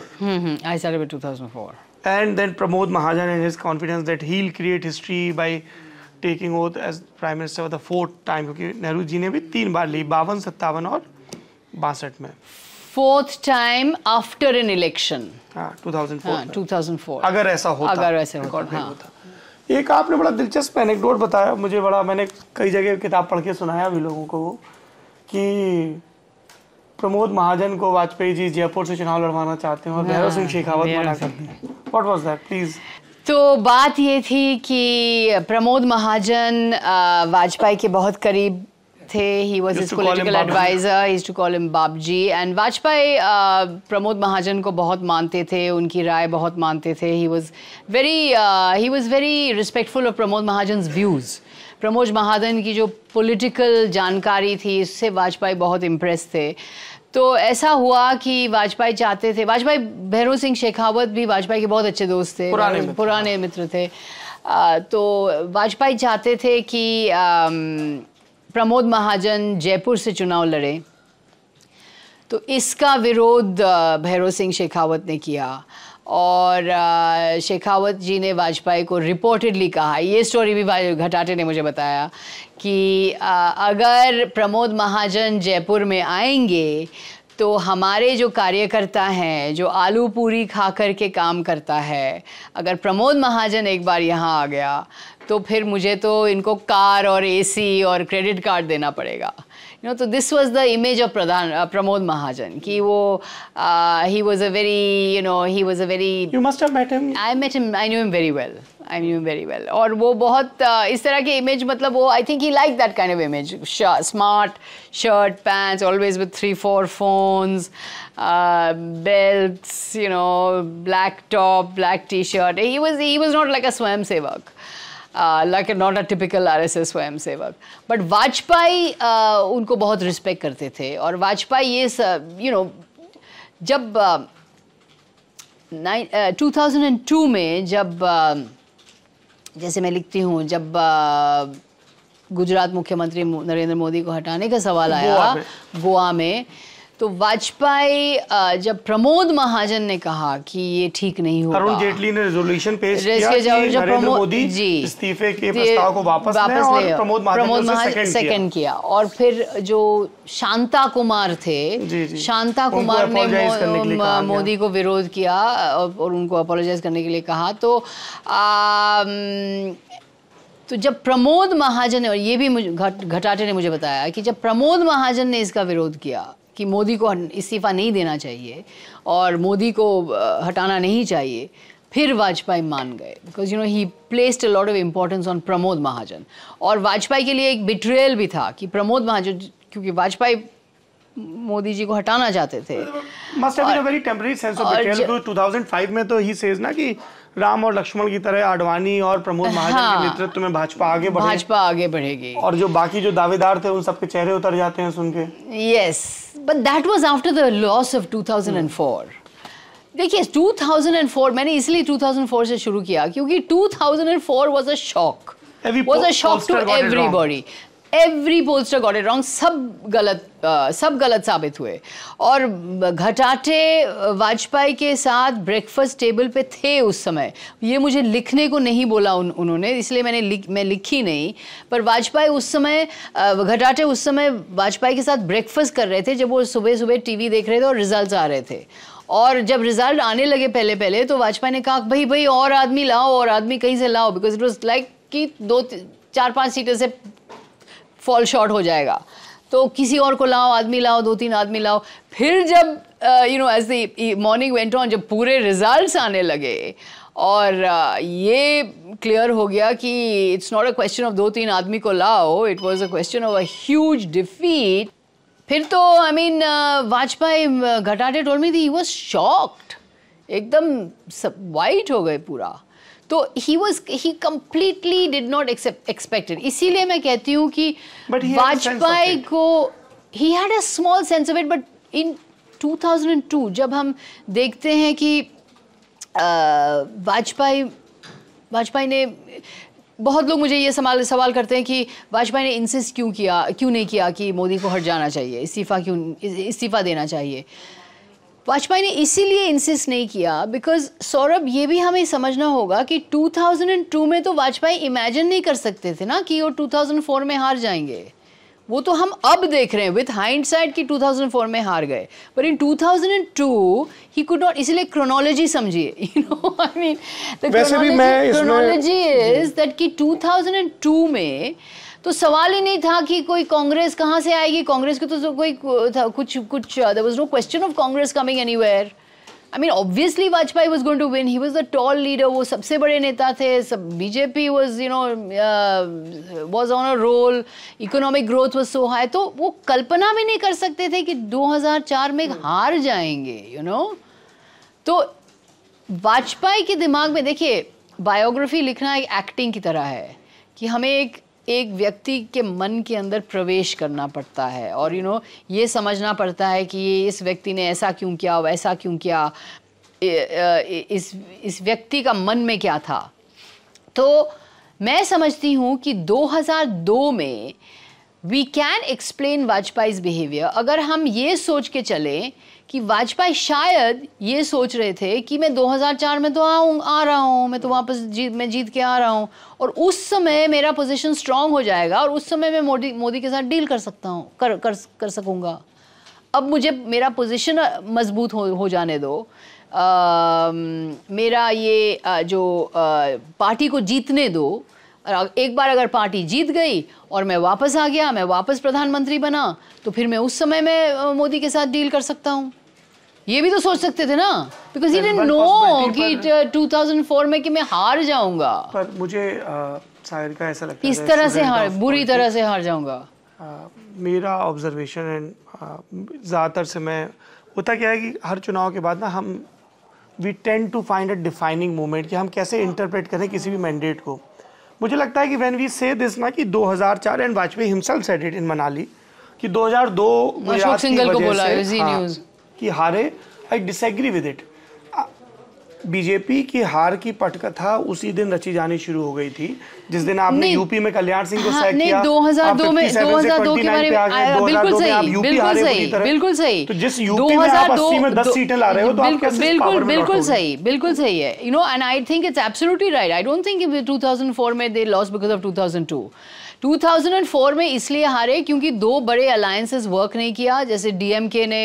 I started with 2004. And then Pramod Mahajan and his confidence that he'll create history by taking oath as Prime Minister for the fourth time. क्योंकि नेहरू जी ने भी 3 बार ली, 52, 57 और 62 में. Fourth time after an election. हाँ, 2004. हाँ, 2004. अगर ऐसा होता. एक आपने बड़ा दिलचस्प एनेक्डोट बताया मुझे, बड़ा मैंने कई जगह किताब पढ़ के सुनाया भी लोगों को कि प्रमोद महाजन को वाजपेयी जी जयपुर से चुनाव लड़वाना चाहते हैं और भैरव सिंह शेखावत मना करते हैं. What was that please? तो बात ये थी कि प्रमोद महाजन वाजपेयी के बहुत करीब थे. He was his political adviser, he used to call him Babji. And Vajpayee Pramod Mahajan को बहुत मानते थे, उनकी राय बहुत मानते थे. He was very respectful of Pramod Mahajan views. Pramod Mahajan की जो पॉलिटिकल जानकारी थी इससे वाजपेयी बहुत इम्प्रेस थे. तो ऐसा हुआ कि वाजपेयी चाहते थे, वाजपेयी भैरव सिंह शेखावत भी वाजपेयी के बहुत अच्छे दोस्त थे, पुराने मित्र थे. तो वाजपेयी चाहते थे कि प्रमोद महाजन जयपुर से चुनाव लड़े. तो इसका विरोध भैरव सिंह शेखावत ने किया और शेखावत जी ने वाजपेयी को रिपोर्टेडली कहा, ये स्टोरी भी घटाटे ने मुझे बताया कि अगर प्रमोद महाजन जयपुर में आएंगे तो हमारे जो कार्यकर्ता हैं, जो आलू पूरी खा कर के काम करता है, अगर प्रमोद महाजन एक बार यहाँ आ गया तो फिर मुझे तो इनको कार और एसी और क्रेडिट कार्ड देना पड़ेगा। You know, so this was the image of Pramod Mahajan. कि वो, he was a very, you know, he was a very. You must have met him. I met him. I knew him very well. I knew him very well. और वो बहुत इस तरह के image, मतलब वो I think he liked that kind of image. Smart shirt, pants, always with 3-4 phones, belts, you know, black top, black T-shirt. He was not like a Swayamsevak. Like not a typical RSS स्वयं सेवक, बट वाजपेयी उनको बहुत रिस्पेक्ट करते थे। और वाजपेयी ये you know, जब 2002 में जब जैसे मैं लिखती हूँ, जब गुजरात मुख्यमंत्री नरेंद्र मोदी को हटाने का सवाल आया गोवा में, तो वाजपेयी जब प्रमोद महाजन ने कहा कि ये ठीक नहीं होगा, अरुण जेटली ने रेजोल्यूशन पेश किया कि नरेंद्र मोदी इस्तीफे के प्रस्ताव को वापस लें और प्रमोद महाजन सेकंड किया। और फिर जो शांता कुमार थे, शांता कुमार ने मोदी को विरोध किया और उनको अपोलोजाइज करने के लिए कहा। तो जब प्रमोद महाजन ने, और ये भी घटाटे ने मुझे बताया कि जब प्रमोद महाजन ने इसका विरोध किया कि मोदी को इस्तीफा नहीं देना चाहिए और मोदी को हटाना नहीं चाहिए, फिर वाजपेयी मान गए। Because you know he placed a lot of importance on Pramod Mahajan. और वाजपेयी के लिए एक बिट्रेयल भी था कि प्रमोद महाजन, क्योंकि वाजपेयी मोदी जी को हटाना चाहते थे। Must have been a very temporary sense of betrayal. 2005 में तो ही सेज ना कि राम और लक्ष्मण की तरह आडवाणी और प्रमोद महाजन के नेतृत्व में भाजपा आगे बढ़ेगी और जो बाकी जो दावेदार थे उन सबके चेहरे उतर जाते हैं सुन के। Yes, but that was after the loss of 2004। देखिए 2004, मैंने इसलिए 2004 से शुरू किया क्योंकि 2004 was a shock, was a shock to everybody. Every poster got it wrong, सब गलत साबित हुए। और घटाटे वाजपेयी के साथ ब्रेकफास्ट टेबल पे थे उस समय। ये मुझे लिखने को नहीं बोला उन्होंने, इसलिए मैं लिखी नहीं। पर वाजपेयी उस समय, घटाटे उस समय वाजपेयी के साथ ब्रेकफास्ट कर रहे थे जब वो सुबह सुबह टीवी देख रहे थे और रिजल्ट्स आ रहे थे। और जब रिजल्ट आने लगे पहले तो वाजपेयी ने कहा भाई और आदमी कहीं से लाओ, बिकॉज इट वॉज लाइक कि 2-4-5 सीटें से फॉल शॉर्ट हो जाएगा, तो किसी और को लाओ, 2-3 आदमी लाओ। फिर जब you know as the morning went on, जब पूरे रिजल्ट्स आने लगे और ये क्लियर हो गया कि it's not a question of 2-3 आदमी को लाओ, it was a question of a huge defeat. फिर तो I mean Vajpayee, Ghatate told me that he was shocked, एकदम वाइट हो गए पूरा। तो he completely did not expected. इसीलिए मैं कहती हूँ कि वाजपेयी को he had a small sense of it. But in 2002 जब हम देखते हैं कि वाजपेयी ने, बहुत लोग मुझे ये सवाल करते हैं कि वाजपेयी ने इंसिस्ट क्यों नहीं किया कि मोदी को हट जाना चाहिए, इस्तीफा देना चाहिए। वाजपेयी ने इसीलिए इंसिस्ट नहीं किया बिकॉज सौरभ, ये भी हमें समझना होगा कि 2002 में तो वाजपेयी इमेजिन नहीं कर सकते थे ना कि वो 2004 में हार जाएंगे। वो तो हम अब देख रहे हैं विथ हाइंडसाइट कि 2004 में हार गए, पर इन 2002 ही कुड नॉट। इसलिए क्रोनोलॉजी समझिए, you know I mean chronology is that कि 2002 में तो सवाल ही नहीं था कि कोई कांग्रेस कहाँ से आएगी। कांग्रेस के तो कोई कुछ there was no question of Congress coming anywhere. I mean obviously Vajpayee was going to win, he was the tall leader, वो सबसे बड़े नेता थे। सब BJP was you know was on a roll, economic growth was so high. तो वो कल्पना भी नहीं कर सकते थे कि 2004 में हार जाएंगे, यू नो। तो वाजपेयी के दिमाग में, देखिए बायोग्राफी लिखना एक एक्टिंग की तरह है कि हमें एक व्यक्ति के मन के अंदर प्रवेश करना पड़ता है और यू नो ये समझना पड़ता है कि इस व्यक्ति ने ऐसा क्यों किया, वैसा क्यों किया, इस व्यक्ति का मन में क्या था। तो मैं समझती हूँ कि 2002 में we can explain Vajpayee's behaviour. अगर हम ये सोच के चले कि वाजपेयी शायद ये सोच रहे थे कि मैं 2004 में तो आ रहा हूँ, मैं तो वापस जीत के आ रहा हूँ और उस समय मेरा पोजीशन स्ट्रांग हो जाएगा और उस समय मैं मोदी के साथ डील कर सकता हूँ, कर सकूँगा. अब मुझे मेरा पोजीशन मजबूत हो जाने दो, मेरा ये जो पार्टी को जीतने दो. एक बार अगर पार्टी जीत गई और मैं वापस आ गया, मैं वापस प्रधानमंत्री बना, तो फिर मैं उस समय में मोदी के साथ डील कर सकता हूँ. ये भी तो सोच सकते थे ना, बिकॉज ही डिडंट नो कि 2004 में कि मैं हार जाऊँगा. पर मुझे सागरिका ऐसा लगता है इस तरह से बुरी तरह से हार जाऊँगा. मेरा ऑब्जर्वेशन एंड ज़्यादातर से मैं होता क्या है कि हर चुनाव के बाद ना हम we tend to find a defining moment कि हम कैसे इंटरप्रेट करें किसी भी मैंडेट को. मुझे लगता है कि व्हेन वी से दिस ना कि 2004 and Vajpayee himself said it in Manali कि 2002 गुजरात सिंगल को बोला है जी न्यूज़ कि हारे. I disagree with it. BJP की हार की पटकथा उसी दिन रची जानी शुरू हो गई थी जिस दिन आपने यूपी में कल्याण सिंह को सैक किया. 2002 में 2002 के बारे में बिल्कुल सही, बिल्कुल सही, बिल्कुल सही. तो जिस यूपी में आप 80 में 10 सीटें ला रहे हो तो आप कैसे पावर में बिल्कुल सही है. You know and I think it's absolutely right. I don't think 2004 में दे लॉस बिकॉज ऑफ 2002. 2004 में इसलिए हारे क्योंकि दो बड़े अलायंसेस वर्क नहीं किया, जैसे डीएमके ने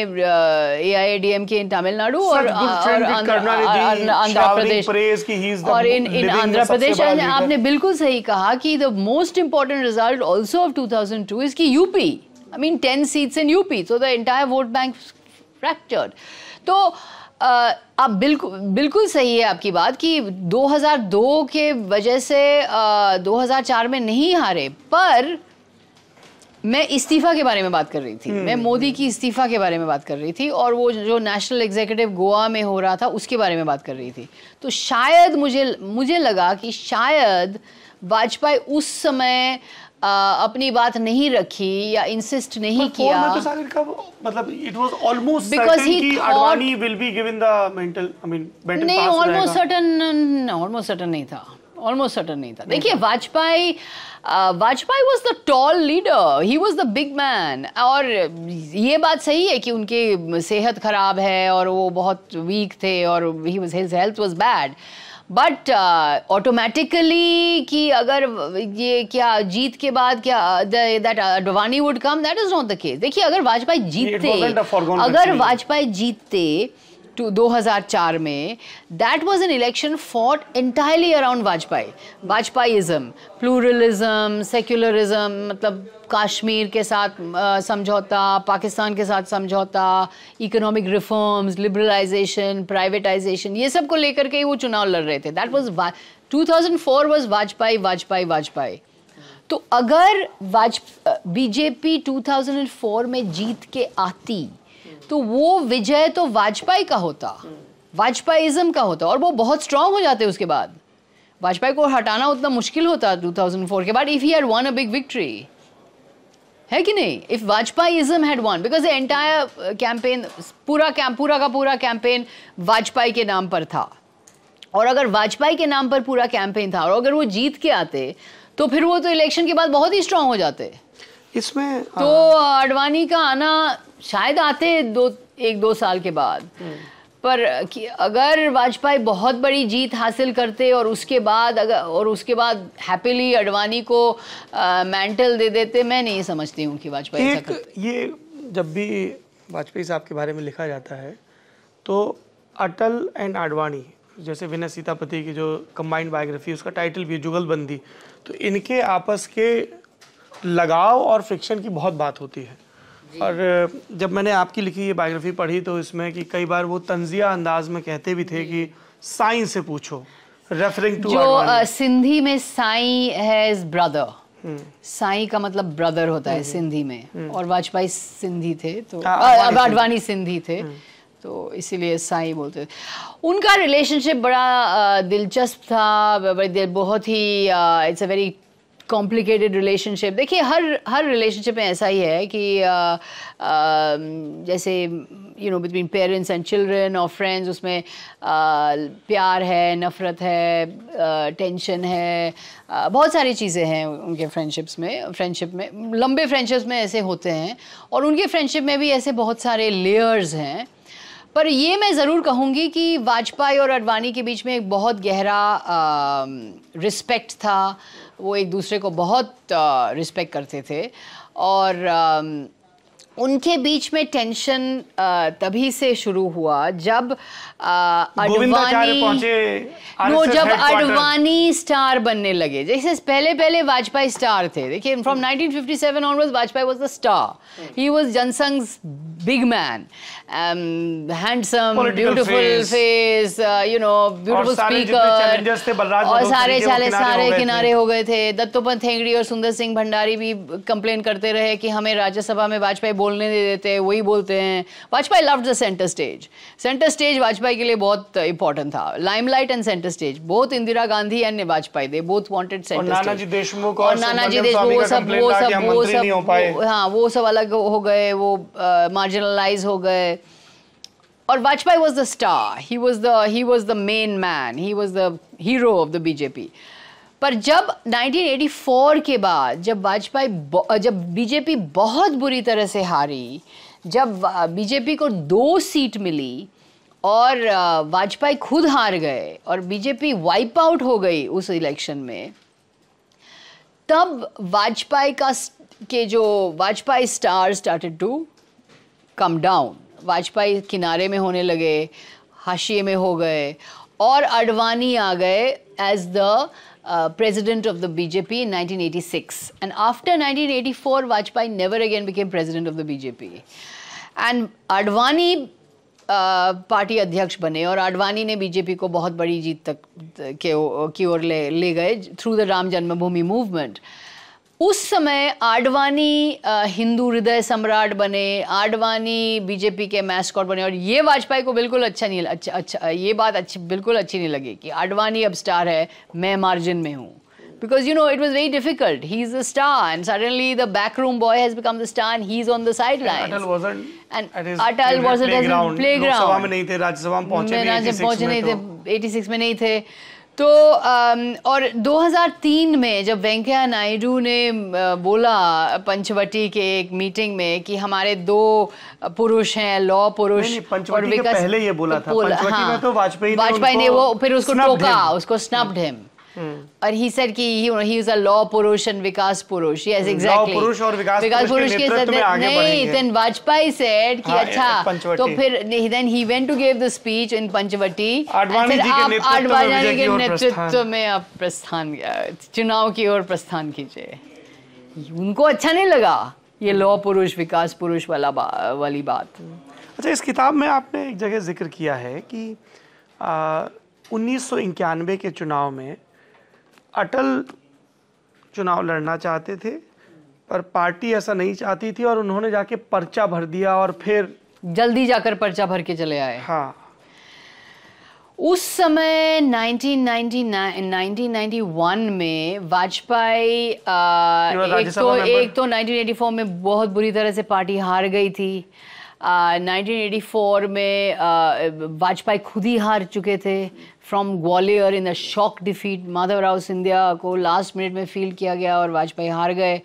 AIDMK इन तमिलनाडु और आंध्र प्रदेश और इन आंध्र प्रदेश. आपने बिल्कुल सही कहा कि the most important result also of 2002 is key UP, I mean 10 seats in UP, so the entire vote bank fractured. तो आप बिल्कुल सही है आपकी बात कि 2002 के वजह से 2004 में नहीं हारे. पर मैं इस्तीफ़ा के बारे में बात कर रही थी, मैं मोदी की इस्तीफ़ा के बारे में बात कर रही थी और वो जो नेशनल एग्जीक्यूटिव गोवा में हो रहा था उसके बारे में बात कर रही थी. तो शायद मुझे लगा कि शायद वाजपेयी उस समय अपनी बात नहीं रखी या इंसिस्ट नहीं किया. मतलब इट वाज ऑलमोस्ट सर्टेन कि Advani will be given the mantle I mean better pass. नहीं, ऑलमोस्ट सर्टेन नहीं था. देखिए Vajpayee was the tall leader, he was the big man. और ये बात सही है कि उनकी सेहत खराब है और वो बहुत वीक थे और his health was bad. But automatically कि अगर ये क्या जीत के बाद क्या that Advani would come, that is not the case. देखिए अगर वाजपेयी जीतते 2004 में, that was an election fought entirely around Vajpayee, Vajpayeeism, pluralism, secularism, मतलब कश्मीर के साथ समझौता, पाकिस्तान के साथ समझौता, इकोनॉमिक रिफॉर्म्स, लिबरलाइजेशन, प्राइवेटाइजेशन, ये सब को लेकर के वो चुनाव लड़ रहे थे. That was 2004 was Vajpayee. तो अगर बीजेपी 2004 में जीत के आती तो वो विजय तो वाजपेयी का होता, वाजपेयीज़म का होता और वो बहुत स्ट्रांग हो जाते. उसके बाद वाजपेयी को हटाना उतना मुश्किल होता 2004 के बाद, if he had won a big victory, है कि नहीं, if Vajpayeeism had won, because the entire campaign, पूरा का पूरा कैंपेन वाजपेयी के नाम पर था. और अगर वाजपेयी के नाम पर पूरा कैंपेन था और अगर वो जीत के आते तो फिर वो तो इलेक्शन के बाद बहुत ही स्ट्रांग हो जाते. इसमें तो अडवाणी का आना शायद आते एक दो साल के बाद, पर कि अगर वाजपेयी बहुत बड़ी जीत हासिल करते और उसके बाद हैप्पीली अडवाणी को मेंटल दे देते, मैं नहीं समझती हूँ कि वाजपेयी ऐसा करते. ये जब भी वाजपेयी साहब के बारे में लिखा जाता है तो अटल एंड अडवाणी, जैसे विनय सीतापति की जो कंबाइंड बायोग्राफी उसका टाइटल भी जुगलबंदी, तो इनके आपस के लगाव और फ्रिक्शन की बहुत बात होती है. और जब मैंने आपकी लिखी ये बायोग्राफी पढ़ी तो इसमें कि कई बार वो तंजिया अंदाज में कहते भी थे कि साईं से पूछो, रेफरिंग टू जो सिंधी में साईं है इज ब्रदर. साईं का मतलब ब्रदर होता है सिंधी में और वाजपेयी सिंधी थे तो अडवाणी सिंधी थे तो इसीलिए साईं बोलते थे. उनका रिलेशनशिप बड़ा दिलचस्प था, बहुत ही it's a very complicated relationship. देखिए हर रिलेशनशिप में ऐसा ही है कि जैसे you know between parents and children और फ्रेंड्स, उसमें प्यार है, नफ़रत है, टेंशन है, बहुत सारी चीज़ें हैं उनके फ्रेंडशिप में लंबे फ्रेंडशिप्स में ऐसे होते हैं और उनके फ्रेंडशिप में भी ऐसे बहुत सारे लेयर्स हैं। पर ये मैं ज़रूर कहूँगी कि वाजपेयी और अडवाणी के बीच में एक बहुत गहरा रिस्पेक्ट था। वो एक दूसरे को बहुत रिस्पेक्ट करते थे और उनके बीच में टेंशन तभी से शुरू हुआ जब अडवाणी स्टार बनने लगे। जैसे पहले वाजपेयी स्टार थे। देखिए from 1957 onwards Vajpayee was the star, he was जनसंघ's big man, handsome, beautiful face, you know, beautiful speaker, और सारे किनारे हो गए थे। दत्तोपंत थेंगड़ी और सुंदर सिंह भंडारी भी कंप्लेन करते रहे कि हमें राज्यसभा में वाजपेयी बोलने दे देते हैं, वही बोलते हैं। Vajpayee loved the centre stage. Centre stage Vajpayee के लिए बहुत इंपॉर्टेंट था, limelight and centre stage. Both Indira Gandhi and Vajpayee they both wanted centre stage. Nanaji Deshmukh वो सब हाँ वो सब अलग हो गए, वो marginalized हो गए। और Vajpayee was the star, he was the main man, he was the hero of the BJP। पर जब 1984 के बाद जब बीजेपी बहुत बुरी तरह से हारी, जब बीजेपी को 2 सीट मिली और वाजपेयी खुद हार गए और बीजेपी वाइप आउट हो गई उस इलेक्शन में, तब Vajpayee star started to come down. Vajpayee किनारे में होने लगे, हाशिए में हो गए और अडवाणी आ गए as the president of the BJP in 1986 and after 1984 Vajpayee never again became president of the BJP and Advani party अध्यक्ष बने और अडवाणी ने बीजेपी को बहुत बड़ी जीत तक की ओर ले गए through the Ram Janmabhoomi movement. उस समय अडवाणी हिंदू हृदय सम्राट बने, अडवाणी बीजेपी के मैस्कॉट बने और ये वाजपेयी को बिल्कुल अच्छी नहीं लगी कि अडवाणी अब स्टार है, मैं मार्जिन में हूँ। Because you know it was very difficult, he is the star and suddenly the back room boy has become the star and he is on the side line. Atal wasn't at his playground, नहीं थे राज्यसभा में, पहुंचे नहीं थे 86 में, नहीं थे। तो और 2003 में जब वेंकैया नायडू ने बोला पंचवटी के एक मीटिंग में कि हमारे 2 पुरुष हैं, लॉ पुरुष और विकास, पहले ये बोला था पंचवटी में, तो वाजपेयी ने वो फिर उसको टोका, उसको स्नब्ड हिम और ही सेड कि ही इज अ लॉ पुरुष एंड विकास पुरुष। यस एग्जैक्टली, लॉ पुरुष और विकास पुरुष के साथ नहीं। देन वाजपेयी सेड कि अच्छा, तो फिर then he went to give the speech in Panchavati, Advani के नेतृत्व में आप प्रस्थान, चुनाव की ओर प्रस्थान कीजिए। उनको अच्छा नहीं लगा ये लॉ पुरुष विकास पुरुष वाली बात। अच्छा, इस किताब में आपने एक जगह जिक्र किया है कि 1991 के चुनाव में अटल चुनाव लड़ना चाहते थे पर पार्टी ऐसा नहीं चाहती थी और उन्होंने जाके पर्चा भर दिया और फिर जल्दी जाकर पर्चा भर के चले आए। हाँ, उस समय 1991 में वाजपेयी एक तो 1984 में बहुत बुरी तरह से पार्टी हार गई थी। 1984 में वाजपेयी खुद ही हार चुके थे from Gwalior in a shock defeat. Madhavrao Scindia को लास्ट मिनट में फील्ड किया गया और वाजपेयी हार गए।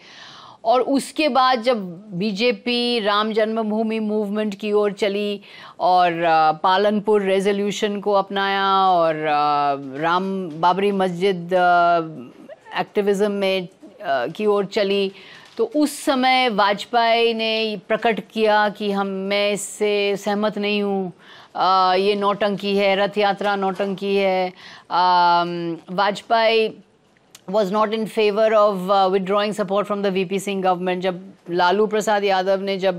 और उसके बाद जब बीजेपी राम जन्मभूमि मूवमेंट की ओर चली और पालनपुर रेजोल्यूशन को अपनाया और राम बाबरी मस्जिद एक्टिविज़म में की ओर चली, तो उस समय वाजपेयी ने प्रकट किया कि मैं इससे सहमत नहीं हूँ, ये नौटंकी है, रथ यात्रा नौटंकी है। Vajpayee was not in favor of withdrawing support from the VP Singh government. जब लालू प्रसाद यादव ने जब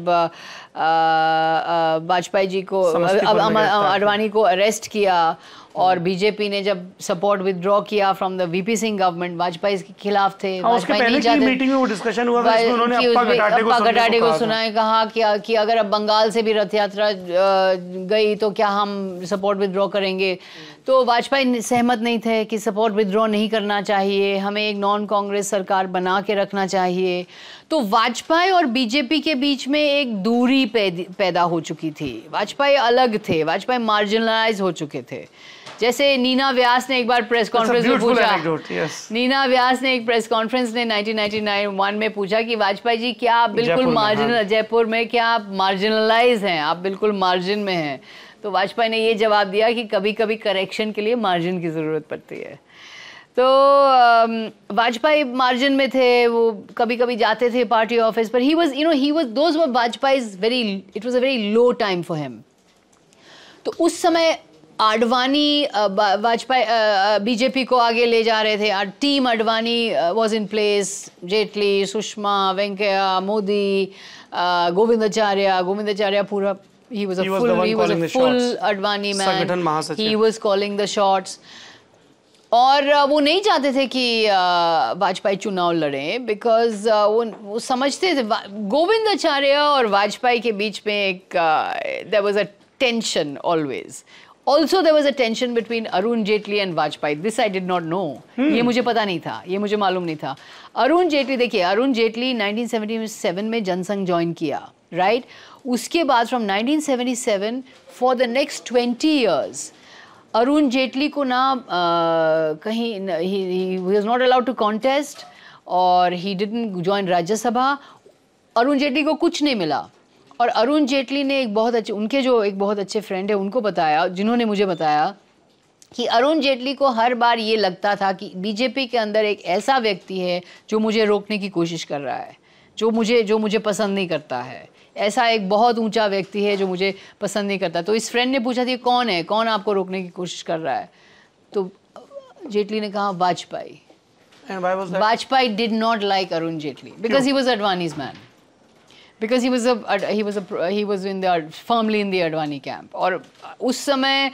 वाजपेयी जी को, अडवाणी को अरेस्ट किया और बीजेपी ने जब सपोर्ट विथड्रॉ किया from the VP Singh government, Vajpayee के खिलाफ थे, उसके पहले की मीटिंग में वो डिस्कशन हुआ था जिसमें उन्होंने अप्पा घटाटे को सुनाया, कहा कि अगर अब बंगाल से भी रथ यात्रा गई तो क्या हम सपोर्ट विथड्रॉ करेंगे। तो वाजपेयी सहमत नहीं थे कि सपोर्ट विथड्रॉ नहीं करना चाहिए, हमें एक नॉन कांग्रेस सरकार बना के रखना चाहिए। तो वाजपेयी और बीजेपी के बीच में एक दूरी पैदा हो चुकी थी। वाजपेयी अलग थे, वाजपेयी मार्जिनलाइज हो चुके थे। जैसे नीना व्यास ने एक बार प्रेस कॉन्फ्रेंस में पूछा, नीना व्यास ने एक प्रेस कॉन्फ्रेंस ने 1991 में पूछा कि वाजपेयी जी क्या आप बिल्कुल मार्जिनल, जयपुर में, क्या आप मार्जिनलाइज हैं, आप बिल्कुल मार्जिन में हैं। तो वाजपेयी ने ये जवाब दिया कि कभी कभी करेक्शन के लिए मार्जिन की ज़रूरत पड़ती है। तो वाजपेयी मार्जिन में थे, वो कभी कभी जाते थे पार्टी ऑफिस पर। He was, you know, he was, those were Vajpayee's very, it was a very low time for him. तो उस समय आडवाणी वाजपेयी बीजेपी को आगे ले जा रहे थे। Team Advani was in place, Jaitley, Sushma, Venkaiah, Modi, Govindacharya पूरा, he was a full Advani man, he was calling the shots। और वो नहीं चाहते थे कि वाजपेयी चुनाव लड़ें, बिकॉज वो समझते थे गोविंद आचार्य और वाजपेयी के बीच में एक there was a tension always। Also there was a tension between Arun Jaitley and Vajpayee. This I did not know. ये मुझे पता नहीं था, ये मुझे मालूम नहीं था। अरुण जेटली, देखिए अरुण जेटली 1977 में जनसंघ ज्वाइन किया, राइट? उसके बाद from 1977 for the next 20 years Arun Jaitley को ना कहीं, he was not allowed to contest और he didn't join Rajya Sabha. Arun Jaitley को कुछ नहीं मिला। और अरुण जेटली ने एक बहुत अच्छे, उनके जो एक बहुत अच्छे फ्रेंड है उनको बताया, जिन्होंने मुझे बताया कि अरुण जेटली को हर बार ये लगता था कि बीजेपी के अंदर एक ऐसा व्यक्ति है जो मुझे रोकने की कोशिश कर रहा है, जो मुझे पसंद नहीं करता है, ऐसा एक बहुत ऊंचा व्यक्ति है जो मुझे पसंद नहीं करता। तो इस फ्रेंड ने पूछा था कौन है, कौन आपको रोकने की कोशिश कर रहा है? तो जेटली ने कहा Vajpayee. Vajpayee did not like Arun Jaitley because he was Advani's man, because he was in the firmly in the Advani camp. और उस समय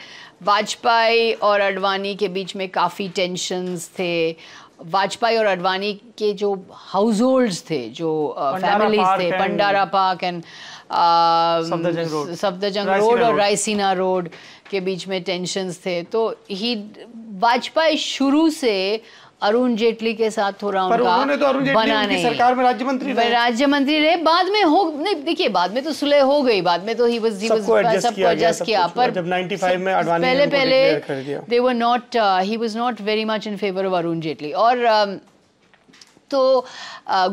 वाजपेयी और अडवाणी के बीच में काफ़ी टेंशन्स थे। वाजपेयी और अडवाणी के जो हाउस होल्ड्स थे, जो फैमिलीज थे, Pandara park and Safdarjung road और रायसीना रोड के बीच में टेंशन्स थे। तो ही वाजपेयी शुरू से अरुण जेटली के साथ थोड़ा उनका तो बना नहीं। सरकार में राज्य मंत्री रहे, बाद में हो नहीं, देखिए बाद में तो सुलह हो गई, बाद में तो ही वाज सबको एडजस्ट किया। पर जब 95 में अडवाणी ने पहले they were not, he was not very much in favour of Arun Jaitley. और तो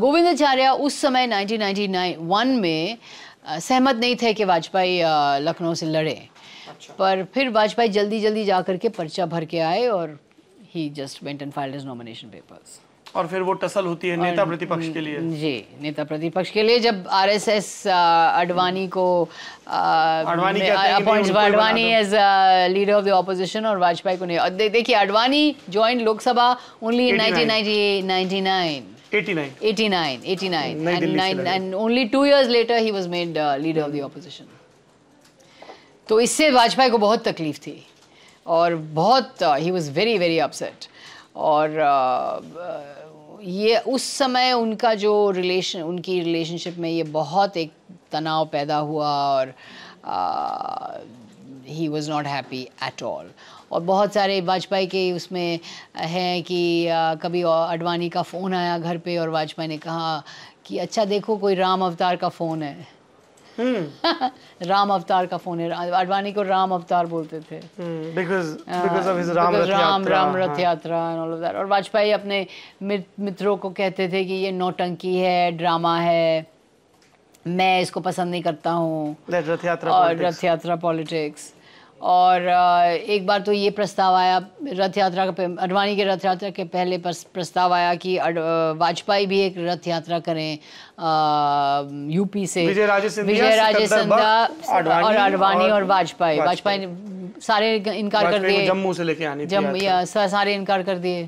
गोविंदाचार्य उस समय 1991 में सहमत नहीं थे कि वाजपेयी लखनऊ से लड़े। पर फिर वाजपेयी जल्दी जल्दी जा करके पर्चा भर के आए और he just went and filed his nomination papers। और फिर वो टसल होती है नेता प्रतिपक्ष के लिए। जी, नेता प्रतिपक्ष के लिए जब आरएसएस अडवाणी को appoints Advani as leader of the opposition और वाजपेयी को नहीं। देखिए Advani join Lok Sabha only in 1989 and only 2 years later he was made leader of the opposition। तो इससे वाजपेयी को बहुत तकलीफ थी और बहुत ही वॉज वेरी वेरी अपसेट। और ये उस समय उनका जो रिलेशन, उनकी रिलेशनशिप में ये बहुत एक तनाव पैदा हुआ और he was not happy at all. और बहुत सारे वाजपेयी के उसमें हैं कि कभी अडवाणी का फ़ोन आया घर पे और वाजपेयी ने कहा कि अच्छा देखो कोई राम अवतार का फ़ोन है। राम अवतार का फोन है। अडवाणी को राम अवतार बोलते थे because of his राम रथ यात्रा and all of that। और वाजपेयी अपने मित्रों को कहते थे कि ये नौटंकी है, ड्रामा है, मैं इसको पसंद नहीं करता हूँ, रथ यात्रा पॉलिटिक्स। और एक बार तो ये प्रस्ताव आया रथ यात्रा का, अडवाणी के रथ यात्रा के पहले प्रस्ताव आया कि वाजपेयी भी एक रथ यात्रा करें यूपी से, विजय राजे सिंधिया और अडवाणी और वाजपेयी। वाजपेयी सारे इनकार कर दिए, जम्मू से लेके आने सारे इनकार कर दिए।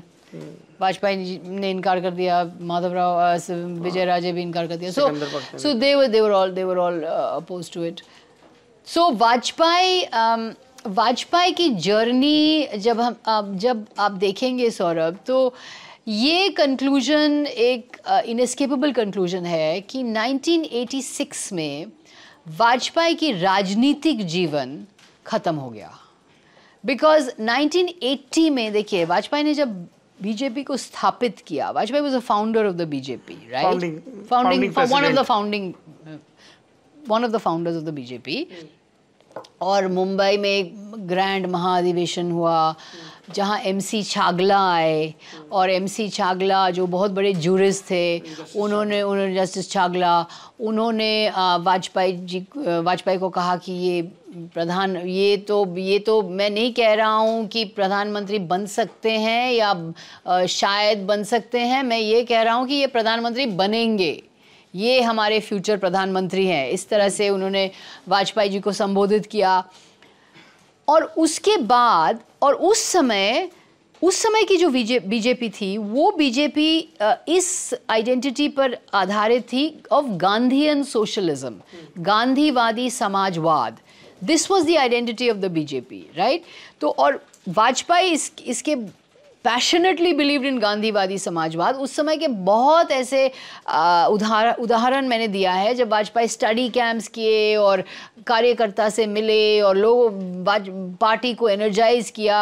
वाजपेयी ने इनकार कर दिया, माधवराव विजय राजे भी इनकार कर दिया। So they were all oppose to it. So Vajpayee Vajpayee की जर्नी जब आप देखेंगे सौरभ, तो ये कंक्लूजन एक इनएस्केपेबल कंक्लूजन है कि 1986 में वाजपेयी की राजनीतिक जीवन ख़त्म हो गया। बिकॉज 1980 में देखिए वाजपेयी ने जब बीजेपी को स्थापित किया, Vajpayee was a founder of the BJP, right, one of the founders of the BJP. और मुंबई में एक ग्रैंड महाअधिवेशन हुआ जहां एमसी छागला आए, और एमसी छागला जो बहुत बड़े जूरिस्ट थे, उन्होंने जस्टिस छागला, उन्होंने वाजपेयी को कहा कि ये तो मैं नहीं कह रहा हूँ कि प्रधानमंत्री बन सकते हैं या शायद बन सकते हैं, मैं ये कह रहा हूँ कि ये प्रधानमंत्री बनेंगे, ये हमारे फ्यूचर प्रधानमंत्री हैं। इस तरह से उन्होंने वाजपेयी जी को संबोधित किया। और उसके बाद, और उस समय की जो बीजेपी थी, वो बीजेपी इस आइडेंटिटी पर आधारित थी ऑफ गांधीयन सोशलिज्म, गांधीवादी समाजवाद। This was the identity of the BJP, right. तो और वाजपेयी इसके पैशनेटली बिलीव्ड इन गांधीवादी समाजवाद। उस समय के बहुत ऐसे उदाहरण मैंने दिया है जब वाजपेयी स्टडी कैंप्स किए और कार्यकर्ता से मिले और लोग पार्टी को एनर्जाइज किया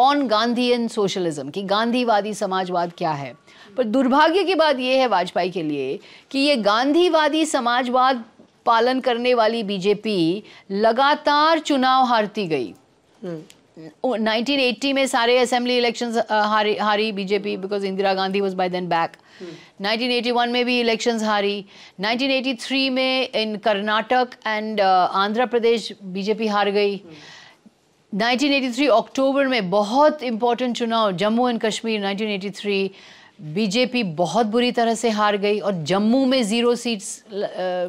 ऑन गांधीयन सोशलिज्म, कि गांधीवादी समाजवाद क्या है। पर दुर्भाग्य की बात यह है वाजपेयी के लिए कि ये गांधीवादी समाजवाद पालन करने वाली बीजेपी लगातार चुनाव हारती गई। 1980 में सारे असेंबली इलेक्शंस हारी BJP, because Indira Gandhi was by then back. 1981 में भी इलेक्शंस हारी, 1983 में in Karnataka and Andhra Pradesh BJP हार गई। 1983 अक्टूबर में बहुत इंपॉर्टेंट चुनाव जम्मू एंड कश्मीर 1983, बीजेपी बहुत बुरी तरह से हार गई और जम्मू में 0 सीट्स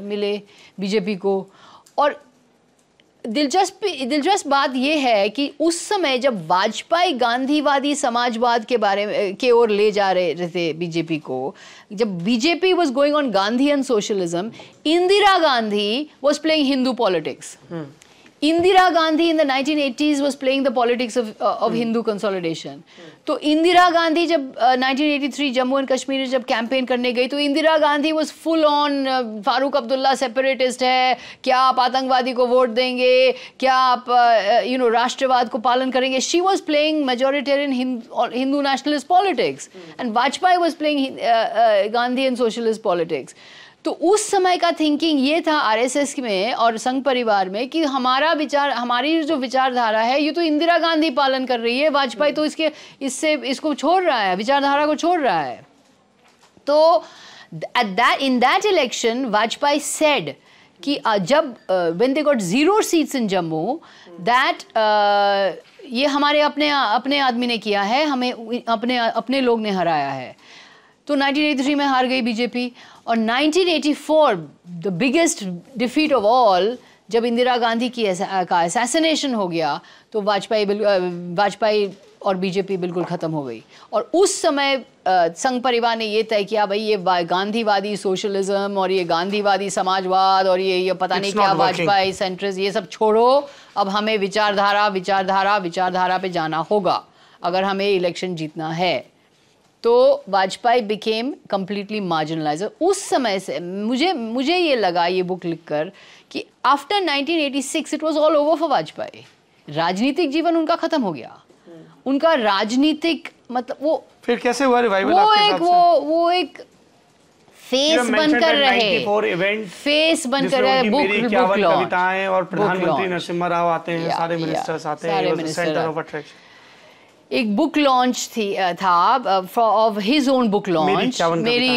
मिले बीजेपी को। और दिलचस्प बात यह है कि उस समय जब वाजपेयी गांधीवादी समाजवाद के ओर ले जा रहे थे बीजेपी को, जब BJP was going on Gandhian socialism, Indira Gandhi was playing Hindu politics. Indira Gandhi in the 1980s was playing the politics of Hindu consolidation. तो इंदिरा गांधी जब 1983 जम्मू एंड कश्मीर जब कैंपेन करने गई, तो Indira Gandhi was full on Farooq Abdullah separatist है, क्या आप आतंकवादी को वोट देंगे, क्या आप राष्ट्रवाद को पालन करेंगे। She was playing majoritarian Hindu nationalist politics and Vajpayee was playing Gandhi and socialist politics. तो उस समय का थिंकिंग ये था आरएसएस में और संघ परिवार में कि हमारी जो विचारधारा है ये तो इंदिरा गांधी पालन कर रही है, वाजपेयी तो इसको छोड़ रहा है, विचारधारा को छोड़ रहा है। तो in that election Vajpayee said कि जब when they got 0 seats in Jammu, that ये हमारे अपने आदमी ने किया है, हमें अपने लोग ने हराया है। तो 1983 में हार गई बीजेपी। और 1984 the biggest defeat of all, जब इंदिरा गांधी का असैसिनेशन हो गया, तो वाजपेयी और बीजेपी बिल्कुल ख़त्म हो गई। और उस समय संघ परिवार ने ये तय किया, भाई ये गांधीवादी सोशलिज्म और ये गांधीवादी समाजवाद और ये पता नहीं क्या वाजपेयी सेंट्रिस्ट, ये सब छोड़ो, अब हमें विचारधारा पे जाना होगा अगर हमें इलेक्शन जीतना है। तो वाजपेयी बिकेम कम्प्लीटली मार्जिनलाइज। उस समय से मुझे ये लगा, ये बुक लिखकर, कि after 1986 it was all over for Vajpayee. राजनीतिक जीवन उनका खत्म हो गया, उनका राजनीतिक मतलब वो फिर कैसे हुआ रिवाइवल आपके हिसाब से? वो एक फेस बनकर रहे बुक लॉन्च, कविताएं, और प्रधानमंत्री नरसिम्हा राव आते हैं, सारे मिनिस्टर्स आते हैं, सेंटर ऑफ अट्रैक्शन। एक बुक लॉन्च था of his own book launch, मेरी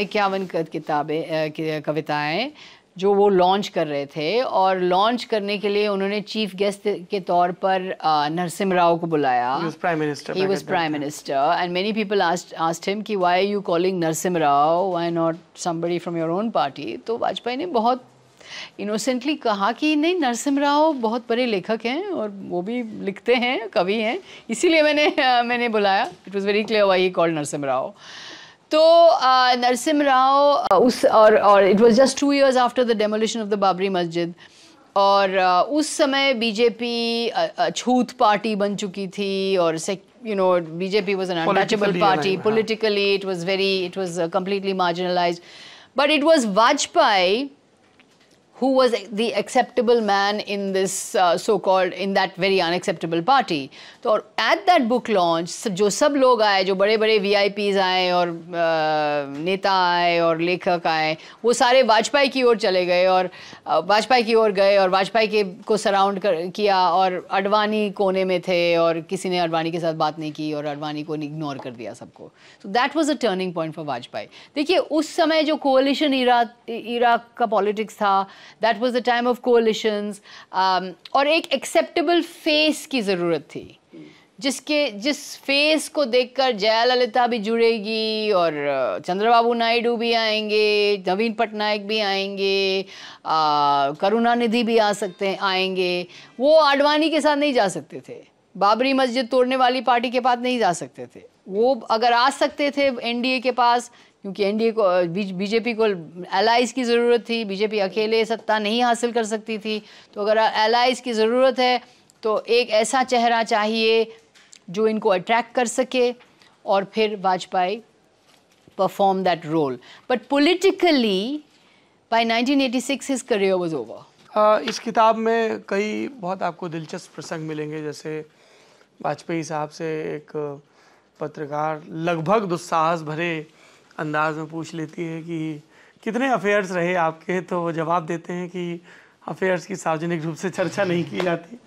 51 कविताएं, जो वो लॉन्च कर रहे थे। और लॉन्च करने के लिए उन्होंने चीफ गेस्ट के तौर पर नरसिम्हा राव को बुलाया। He was prime minister and many people asked him कि why are you calling Narasimha Rao, why not somebody from your own party. तो वाजपेयी ने बहुत इनोसेंटली कहा कि नहीं, नरसिम्हा राव बहुत बड़े लेखक हैं और वो भी लिखते हैं, कवि हैं, इसीलिए मैंने बुलाया। It was very clear why he called Narasimha Rao. तो नरसिम्हा राव उस और it was just 2 years after the demolition of the Babri Masjid. और उस समय बीजेपी छूत पार्टी बन चुकी थी और BJP was an untouchable party politically. It was completely marginalised, but it was Vajpayee who was the acceptable man in this so-called, in that very unacceptable party. So at that book launch, जो सब लोग आए, जो बड़े-बड़े VIPs आए और नेता आए और लेखक आए, वो सारे वाजपेयी की ओर चले गए और वाजपेयी की ओर गए और वाजपेयी के को सराउंड किया और अडवाणी कोने में थे और किसी ने अडवाणी के साथ बात नहीं की और अडवाणी को इग्नोर कर दिया सबको. So that was a turning point for Vajpayee. देखिए उस समय जो कोलिशन ईरा का पॉलिटिक्स था, that was the time of coalitions और एक acceptable face की ज़रूरत थी जिस face को देखकर जयललिता भी जुड़ेगी और चंद्रबाबू नायडू भी आएंगे, नवीन पटनायक भी आएंगे, करुणानिधि भी आएंगे. वो आडवाणी के साथ नहीं जा सकते थे, बाबरी मस्जिद तोड़ने वाली पार्टी के पास नहीं जा सकते थे. वो अगर आ सकते थे एनडीए के पास, क्योंकि एनडीए को बीजेपी को एलाइज की ज़रूरत थी, बीजेपी अकेले सत्ता नहीं हासिल कर सकती थी. तो अगर एलाइज की ज़रूरत है तो एक ऐसा चेहरा चाहिए जो इनको अट्रैक्ट कर सके, और फिर Vajpayee perform that role. But politically by 1986 his career was over. इस किताब में कई बहुत आपको दिलचस्प प्रसंग मिलेंगे, जैसे वाजपेयी साहब से एक पत्रकार लगभग दुस्साहस भरे अंदाज में पूछ लेती है कि कितने अफेयर्स रहे आपके, तो वो जवाब देते हैं कि अफेयर्स की सार्वजनिक रूप से चर्चा नहीं की जाती.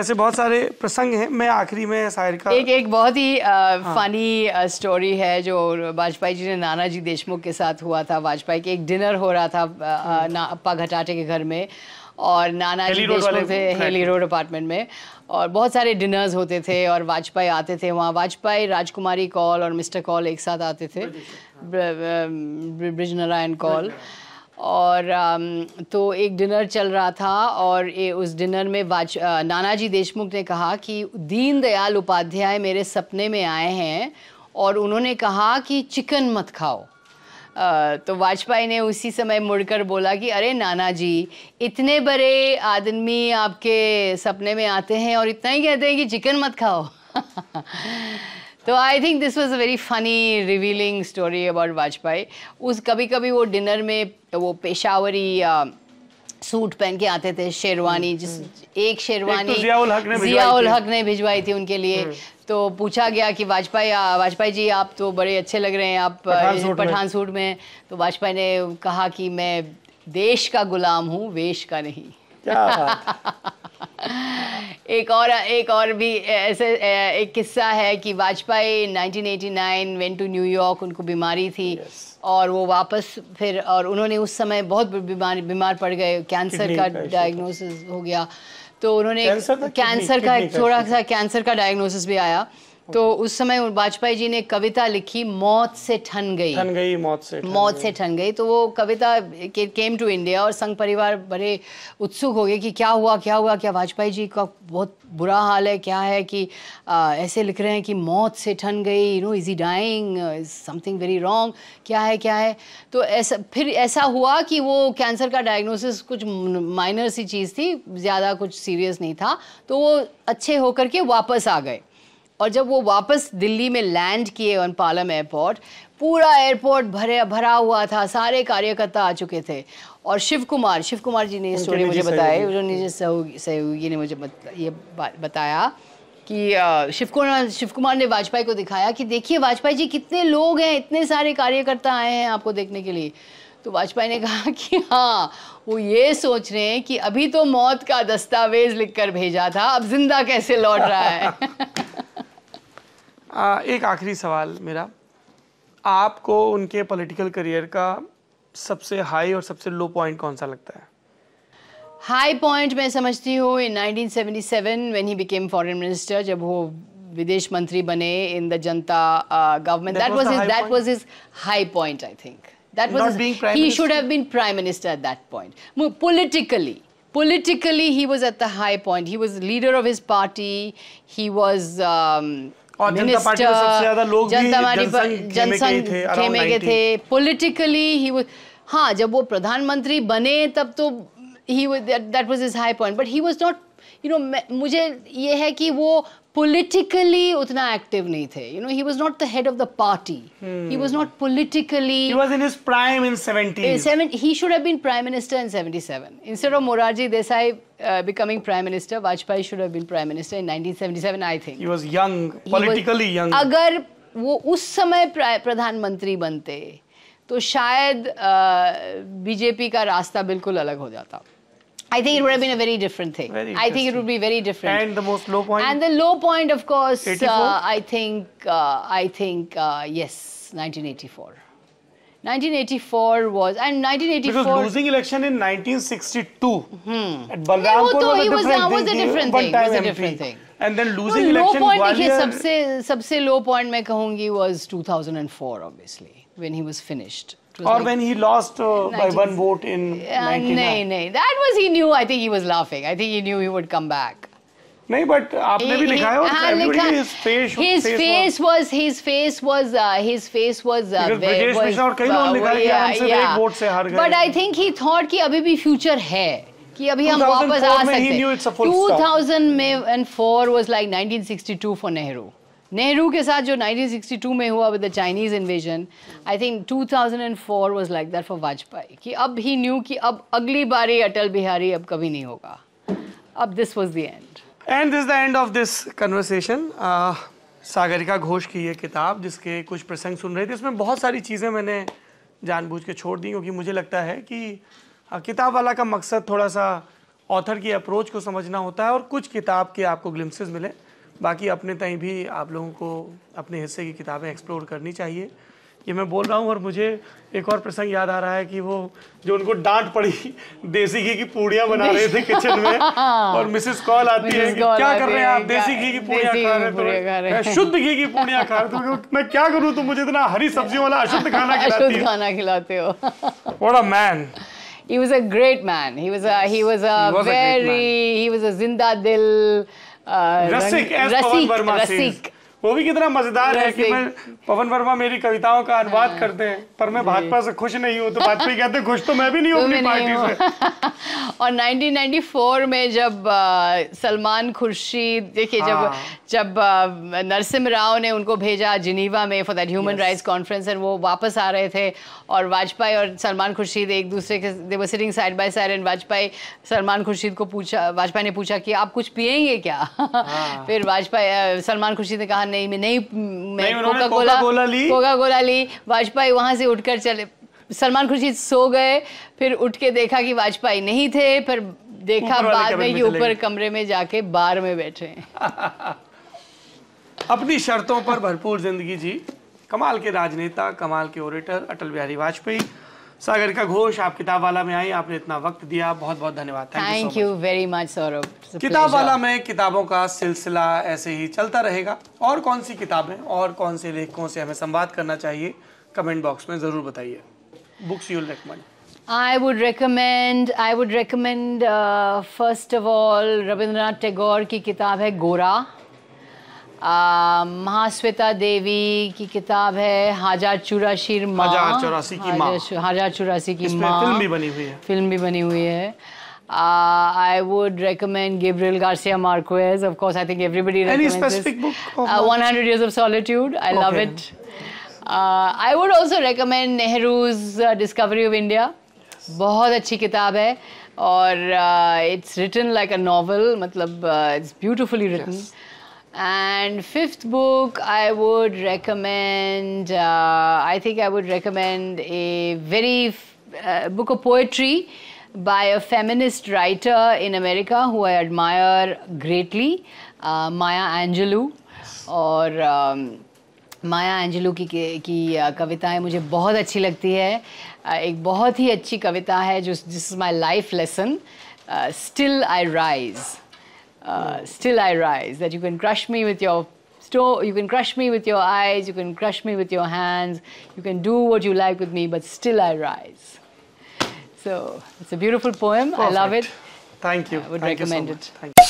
ऐसे बहुत सारे प्रसंग हैं. मैं आखिरी में सायरिका एक बहुत ही फनी स्टोरी है जो वाजपेयी जी ने नानाजी देशमुख के साथ हुआ था. वाजपेयी के एक डिनर हो रहा था अप्पा घटाटे के घर में और नानाजी देशमुख थे हेली रोड अपार्टमेंट में, और बहुत सारे डिनर्स होते थे और वाजपेयी आते थे वहाँ. वाजपेयी, राजकुमारी कौल और मिस्टर कौल एक साथ आते थे, ब्रिज नारायण कौल. और तो एक डिनर चल रहा था और उस डिनर में नानाजी देशमुख ने कहा कि दीनदयाल उपाध्याय मेरे सपने में आए हैं और उन्होंने कहा कि चिकन मत खाओ. तो वाजपेयी ने उसी समय मुड़कर बोला कि अरे नाना जी, इतने बड़े आदमी आपके सपने में आते हैं और इतना ही कहते हैं कि चिकन मत खाओ. तो I think this was a very funny revealing story about Vajpayee. कभी कभी वो डिनर में वो पेशावरी सूट पहन के आते थे, शेरवानी, जिस एक शेरवानी तो जियाउल हक ने भिजवाई थी उनके लिए. तो पूछा गया कि वाजपेयी जी आप तो बड़े अच्छे लग रहे हैं, आप पठान सूट में. तो वाजपेयी ने कहा कि मैं देश का गुलाम हूँ, वेश का नहीं. एक और भी ऐसे एक किस्सा है कि वाजपेयी 1989 वेंट टू न्यूयॉर्क, उनको बीमारी थी. Yes. और वो वापस फिर, और उन्होंने उस समय बहुत बीमार पड़ गए, कैंसर का डायग्नोसिस हो गया. तो उन्होंने कैंसर का डायग्नोसिस भी आया. तो उस समय वाजपेयी जी ने कविता लिखी, मौत से ठन गई, मौत से ठन गई. तो वो कविता केम टू इंडिया और संघ परिवार बड़े उत्सुक हो गए कि क्या हुआ, क्या वाजपेयी जी का बहुत बुरा हाल है, क्या है कि ऐसे लिख रहे हैं कि मौत से ठन गई, is he dying, is something very wrong, क्या है. तो फिर ऐसा हुआ कि वो कैंसर का डायग्नोसिस कुछ माइनर सी चीज़ थी, ज़्यादा कुछ सीरियस नहीं था. तो वो अच्छे होकर के वापस आ गए, और जब वो वापस दिल्ली में लैंड किए ऑन पालम एयरपोर्ट, पूरा एयरपोर्ट भरा हुआ था, सारे कार्यकर्ता आ चुके थे. और शिव कुमार जी ने ये स्टोरी मुझे बताई, उन्होंने सहयोगी ने मुझे ये बताया कि शिव कुमार ने वाजपेयी को दिखाया कि देखिए वाजपेयी जी कितने लोग हैं, इतने सारे कार्यकर्ता आए हैं आपको देखने के लिए. तो वाजपेयी ने कहा कि हाँ, वो ये सोच रहे हैं कि अभी तो मौत का दस्तावेज लिख कर भेजा था, अब जिंदा कैसे लौट रहा है. एक आखिरी सवाल मेरा, आपको उनके पॉलिटिकल करियर का सबसे हाई और सबसे लो पॉइंट कौन सा लगता है? हाई पॉइंट मैं समझती हूँ in 1977 when he became foreign minister, जब वो विदेश मंत्री बने in the Janata government. That was his high point. I think that was, he should have been prime minister at that point. Politically he was at the high point. He was leader of his party, he was Janata party में सबसे ज़्यादा लोग जनसंघ खेमे गए थे पॉलिटिकली. हाँ, जब वो प्रधानमंत्री बने तब तो he was that was his high point, but he was not, you know, मुझे ये है कि वो politically utna active nahi the, you know, he was not the head of the party. He was not politically, he was in his prime in 70s. He should have been prime minister in 77 instead of Morarji Desai becoming prime minister. Vajpayee should have been prime minister in 1977, I think. He was young, politically young. Agar wo us samay pradhan mantri bante to shayad BJP ka rasta bilkul alag ho jata. I think it would have been a very different thing. I think it would be very different. And the most low point. And the low point, of course, I think yes, 1984. 1984 was, and 1984. Because losing election in 1962 at Balrampur was a different thing. It was a different thing. And then losing election. Low point, देखिए सबसे low point मैं कहूँगी was 2004, obviously, when he was finished. Or like when he lost by one vote in 1999. No. That was, he knew, I think he was laughing. I think he knew he would come back. No, but आपने भी लिखा है और everybody, his face was because Brajesh Mishra और कई लोगों ने लिखा है कि हमसे एक वोट से हार गए. But I think he thought कि अभी भी future है, कि अभी हम वापस आ सकते. 2004 was like 1962 for Nehru. Nehru के साथ जो 1962 में हुआ with the Chinese invasion, I think 2004 was like that for Vajpayee, कि अब ही न्यू कि अब अगली बारी अटल बिहारी अब कभी नहीं होगा, अब this was the end. And this the end of this conversation. Sagarika Ghosh की ये किताब जिसके कुछ प्रसंग सुन रहे थे, इसमें बहुत सारी चीज़ें मैंने जानबूझ के छोड़ दी, क्योंकि मुझे लगता है कि किताब वाला का मकसद थोड़ा सा ऑथर की अप्रोच को समझना होता है और कुछ किताब के आपको ग्लिम्पसेस मिले. बाकी अपने तय भी आप लोगों को अपने हिस्से की किताबें एक्सप्लोर करनी चाहिए. ये मैं बोल रहा हूँ और मुझे एक और प्रसंग याद आ रहा है कि वो जो उनको डांट पड़ी देसी घी की पूड़ियाँ बना रहे थे किचन में और मिसेस कॉल आती है कि क्या कर रहे हैं आप, देसी घी की पूड़ियाँ खा रहे हैं, शुद्ध घी की पूड़ियाँ खा रहे हो, मैं क्या करूँ, तुम मुझे इतना हरी सब्जियों वाला अशुद्ध खाना खिलाते हो. What a man. He was a great man. He was a zinda dil रसिक, एस पवन वर्मा से. वो भी कितना मजेदार है कि मैं पवन वर्मा मेरी कविताओं का अनुवाद करते हैं, पर मैं भाजपा से खुश नहीं हूँ, तो भाजपा कहते हैं खुश तो मैं भी नहीं हूँ अपनी पार्टी से. और 1994 में जब सलमान खुर्शीद, देखिए जब नरसिम्ह राव ने उनको भेजा जिनीवा में for that human rights conference, और वो वापस आ रहे थे और वाजपेयी और सलमान खुर्शीद एक दूसरे के, they were sitting side by side, and Vajpayee Salman Khurshid को पूछा, वाजपेयी ने पूछा कि आप कुछ पिएंगे क्या. फिर वाजपेयी, सलमान खुर्शीद ने कहा नहीं मैं नहीं, कोका कोला ली. वाजपेयी वहाँ से उठकर चले, सलमान खुर्शीद सो गए, फिर उठ के देखा कि वाजपेयी नहीं थे, फिर देखा बाद में कि ऊपर कमरे में जाके बार में बैठे हैं. अपनी शर्तों पर भरपूर जिंदगी जी, कमाल के राजनेता, कमाल के ओरेटर अटल बिहारी वाजपेयी. सागरिका घोष, आप किताब वाला में आई, आपने इतना वक्त दिया, बहुत बहुत धन्यवाद. Thank you very much Saurabh. किताब वाला में किताबों का सिलसिला ऐसे ही चलता रहेगा. और कौन सी किताबें और कौन से लेखकों से हमें संवाद करना चाहिए, कमेंट बॉक्स में ज़रूर बताइए. Books you will recommend. I would recommend first of all Rabindranath Tagore की किताब है गोरा, महाश्वेता देवी की किताब है हजार चौरासी की माँ, फिल्म भी बनी हुई है. I would recommend Gabriel Garcia Marquez, of course. I think everybody recommends. Any specific book? 100 Years of Solitude. I love it. I would also recommend Nehru's Discovery of India. बहुत अच्छी किताब है और it's written like a novel, मतलब it's beautifully written. And fifth book, I would recommend a very book of poetry by a feminist writer in America who I admire greatly, Maya Angelou. और माया एंजेलो की कविताएं मुझे बहुत अच्छी लगती है. एक बहुत ही अच्छी कविता है जो, this is my life lesson, Still I rise, that you can crush me with your stone, you can crush me with your eyes, you can crush me with your hands, you can do what you like with me, but still I rise. So it's a beautiful poem. Perfect. I love it. Thank you. I would recommend it. Thank you.